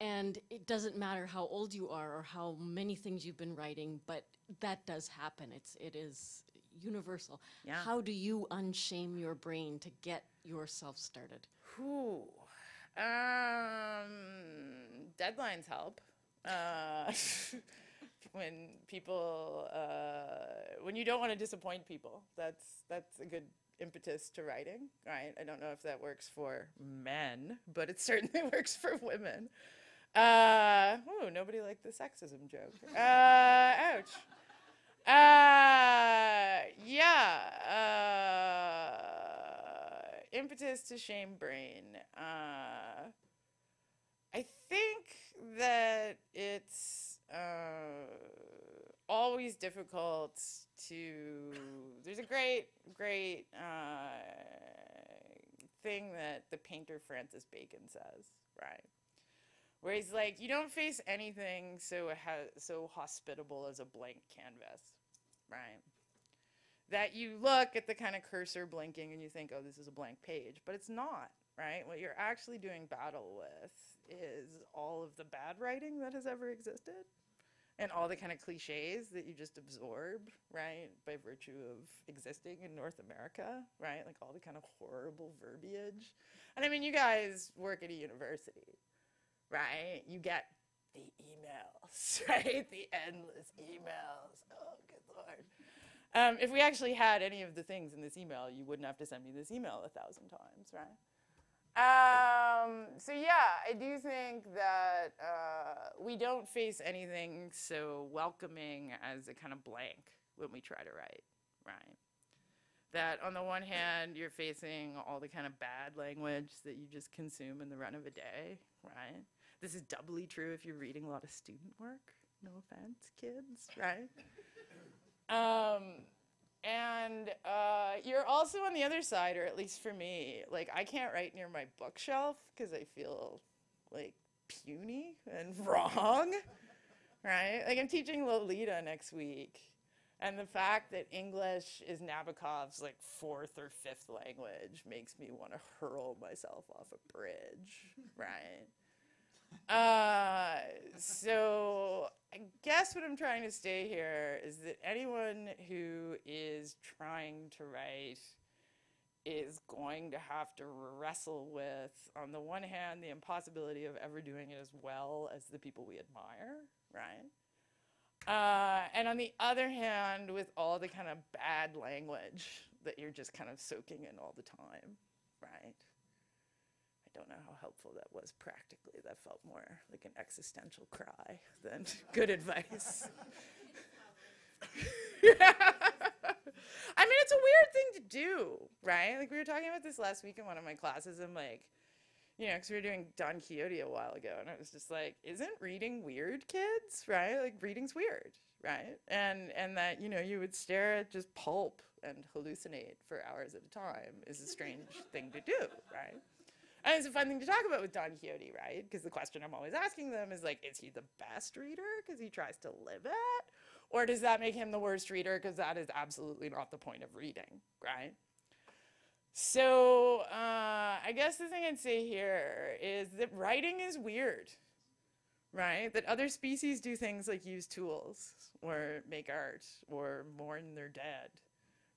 And it doesn't matter how old you are or how many things you've been writing, but that does happen. It is universal. Yeah. How do you unshame your brain to get yourself started? Whew. Deadlines help. When people, when you don't want to disappoint people, that's a good impetus to writing, right? I don't know if that works for men, but it certainly works for women. Ooh, nobody liked the sexism joke. Ouch. Yeah. Impetus. Impetus to Shame Brain. I think that it's always difficult to... There's a great thing that the painter Francis Bacon says, right? Where he's like, you don't face anything so hospitable as a blank canvas, right? That you look at the kind of cursor blinking and you think, oh, this is a blank page, but it's not, right? What you're actually doing battle with is all of the bad writing that has ever existed and all the kind of cliches that you just absorb, right, by virtue of existing in North America, right? Like all the kind of horrible verbiage. And I mean, you guys work at a university, right? You get the emails, right? The endless emails. Oh, good Lord. If we actually had any of the things in this email, you wouldn't have to send me this email 1,000 times, right? So yeah, I do think that we don't face anything so welcoming as a kind of blank when we try to write, right? That on the one hand, you're facing all the kind of bad language that you just consume in the run of a day, right? This is doubly true if you're reading a lot of student work. No offense, kids, right? And you're also on the other side, or at least for me, like I can't write near my bookshelf because I feel like puny and wrong, right? Like I'm teaching Lolita next week, and the fact that English is Nabokov's like 4th or 5th language makes me want to hurl myself off a bridge, right? So I guess what I'm trying to say here is that anyone who is trying to write is going to have to wrestle with, on the one hand, the impossibility of ever doing it as well as the people we admire, right? And on the other hand, with all the kind of bad language that you're just kind of soaking in all the time, right? I don't know how helpful that was practically. That felt more like an existential cry than good advice. Yeah. I mean, it's a weird thing to do, right? Like we were talking about this last week in one of my classes, and like, you know, because we were doing Don Quixote a while ago, and I was just like, isn't reading weird, kids, right? Like reading's weird, right? And that, you know, you would stare at just pulp and hallucinate for hours at a time is a strange thing to do, right? And it's a fun thing to talk about with Don Quixote, right? Because the question I'm always asking them is like, is he the best reader because he tries to live it? Or does that make him the worst reader because that is absolutely not the point of reading, right? So I guess the thing I'd say here is that writing is weird, right? That other species do things like use tools or make art or mourn their dead,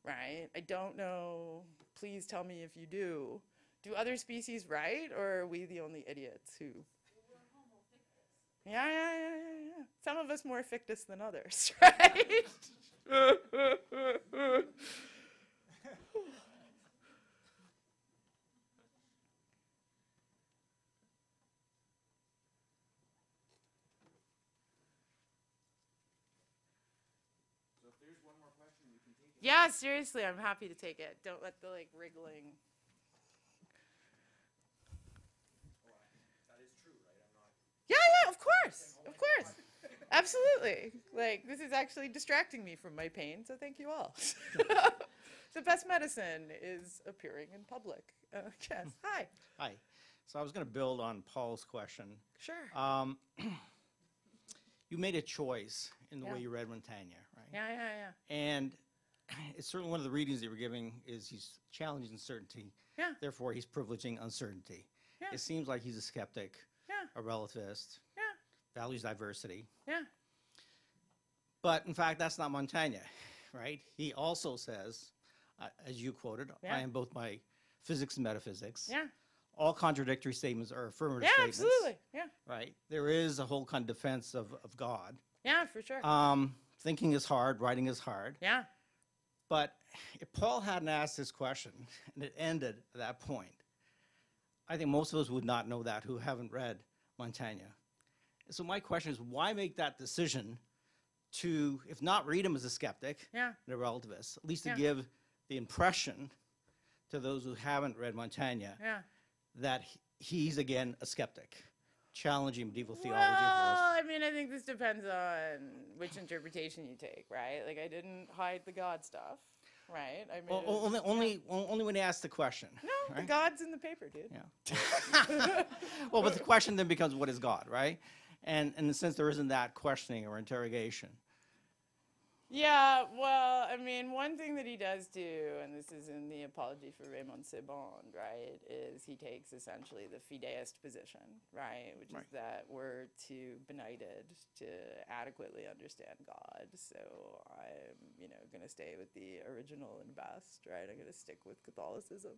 right? I don't know, please tell me if you do. Do other species write, or are we the only idiots who? Well, we're homo fictus. Yeah. Some of us more fictus than others, right? So if there's one more question, you can take it. Yeah, seriously, I'm happy to take it. Don't let the like wriggling. Yeah, of course, absolutely. Like, this is actually distracting me from my pain, so thank you all. The best medicine is appearing in public. Yes, hi. Hi. So I was going to build on Paul's question. Sure. You made a choice in the way you read Montaigne, right? Yeah. And it's certainly one of the readings that you were giving is he's challenging certainty. Yeah. Therefore, he's privileging uncertainty. Yeah. It seems like he's a skeptic. A relativist, values diversity. Yeah. But in fact, that's not Montaigne, right? He also says, as you quoted, I am both my physics and metaphysics. Yeah. All contradictory statements are affirmative statements. Yeah, absolutely, Right? There is a whole kind of defense of God. Yeah, for sure. Thinking is hard, writing is hard. Yeah. But if Paul hadn't asked this question, and it ended at that point, I think most of us would not know that who haven't read Montaigne. So my question is, why make that decision to, if not read him as a skeptic and a relativist, at least to give the impression to those who haven't read Montaigne, that he's, again, a skeptic, challenging medieval theology. Well, I mean, I think this depends on which interpretation you take, right? Like, I didn't hide the God stuff, right? I mean, well, only when you ask the question. No, right? The God's in the paper, dude. Yeah. Well, but the question then becomes, what is God, right? And since there isn't that questioning or interrogation. Yeah, well, I mean, one thing that he does do, and this is in the Apology for Raymond Sebond, right, is he takes essentially the fideist position, right, which is that we're too benighted to adequately understand God, so I'm, you know, going to stay with the original and best, right, I'm going to stick with Catholicism.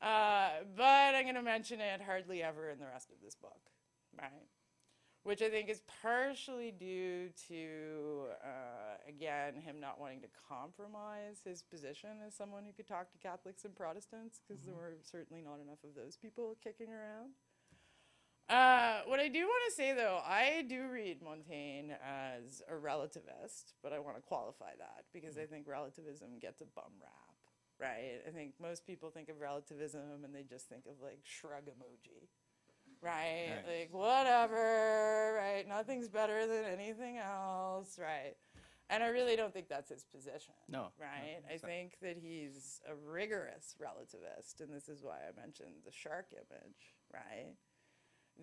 But I'm going to mention it hardly ever in the rest of this book, right? Which I think is partially due to, again, him not wanting to compromise his position as someone who could talk to Catholics and Protestants, because there were certainly not enough of those people kicking around. What I do want to say, though, I do read Montaigne as a relativist, but I want to qualify that, because I think relativism gets a bum rap, right? I think most people think of relativism, and they just think of, like, shrug emoji. Right, like whatever, right? Nothing's better than anything else, right? And I really don't think that's his position. No. Right? No, I think that he's a rigorous relativist, and this is why I mentioned the shark image, right?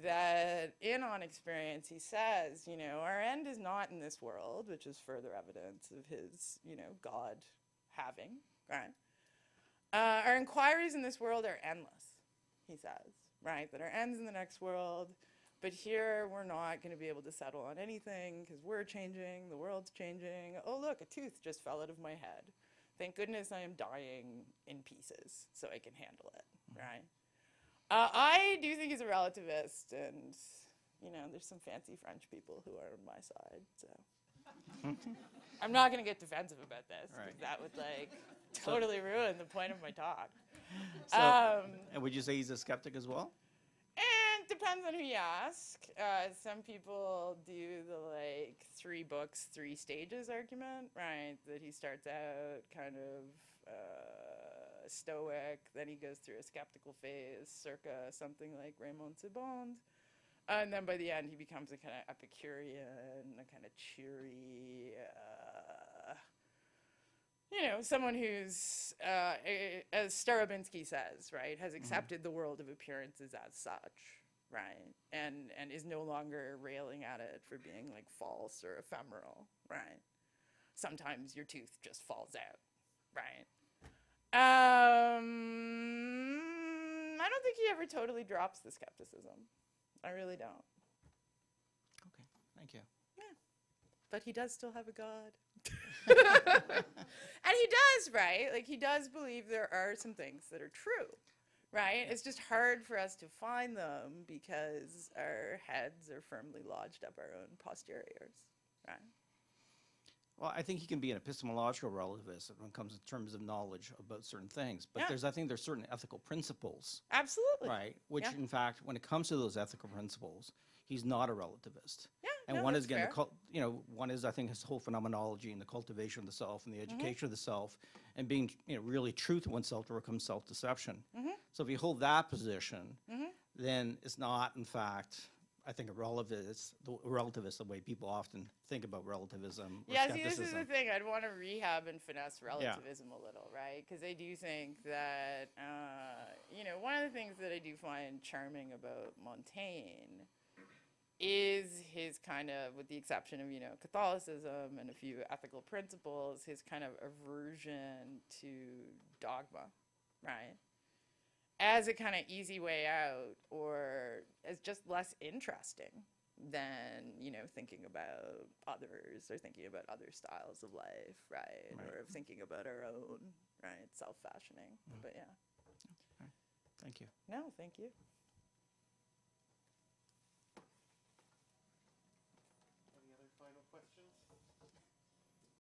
That in On Experience, he says, you know, our end is not in this world, which is further evidence of his, you know, God having, right? Our inquiries in this world are endless, he says. Right, that our end's in the next world, but here we're not going to be able to settle on anything because we're changing, the world's changing. Oh, look, a tooth just fell out of my head. Thank goodness I am dying in pieces so I can handle it, right? I do think he's a relativist, and, you know, there's some fancy French people who are on my side, so. I'm not going to get defensive about this, because that would, like, totally ruin the point of my talk. So, and would you say he's a skeptic as well? And depends on who you ask. Some people do the, like, 3 books, 3 stages argument, right? That he starts out kind of stoic, then he goes through a skeptical phase, circa something like Raymond Sebond. And then by the end, he becomes a kind of Epicurean, a kind of cheery, you know, someone who's, as Starobinsky says, right, has accepted the world of appearances as such, right, and is no longer railing at it for being, like, false or ephemeral, right? Sometimes your tooth just falls out, right? I don't think he ever totally drops the skepticism. I really don't. Okay, thank you. But he does still have a God. And he does, right? Like, he does believe there are some things that are true, right? It's just hard for us to find them because our heads are firmly lodged up our own posteriors, right? Well, I think he can be an epistemological relativist when it comes in terms of knowledge about certain things. But I think there's certain ethical principles. Absolutely. Right? Which, in fact, when it comes to those ethical principles, he's not a relativist. Yeah. And no, one is, again, you know, one is, I think, his whole phenomenology and the cultivation of the self and the education of the self and being, you know, really true to oneself to overcome self-deception. So if you hold that position, then it's not, in fact, I think, a relativist the way people often think about relativism. Yeah, see, this is the thing. I'd want to rehab and finesse relativism a little, right? Because I do think that, you know, one of the things that I do find charming about Montaigne is his kind of, with the exception of, you know, Catholicism and a few ethical principles, his kind of aversion to dogma, right? As a kind of easy way out, or as just less interesting than, you know, thinking about others or thinking about other styles of life, right? Or thinking about our own, right? Self-fashioning, but yeah. Okay. Thank you. No, thank you.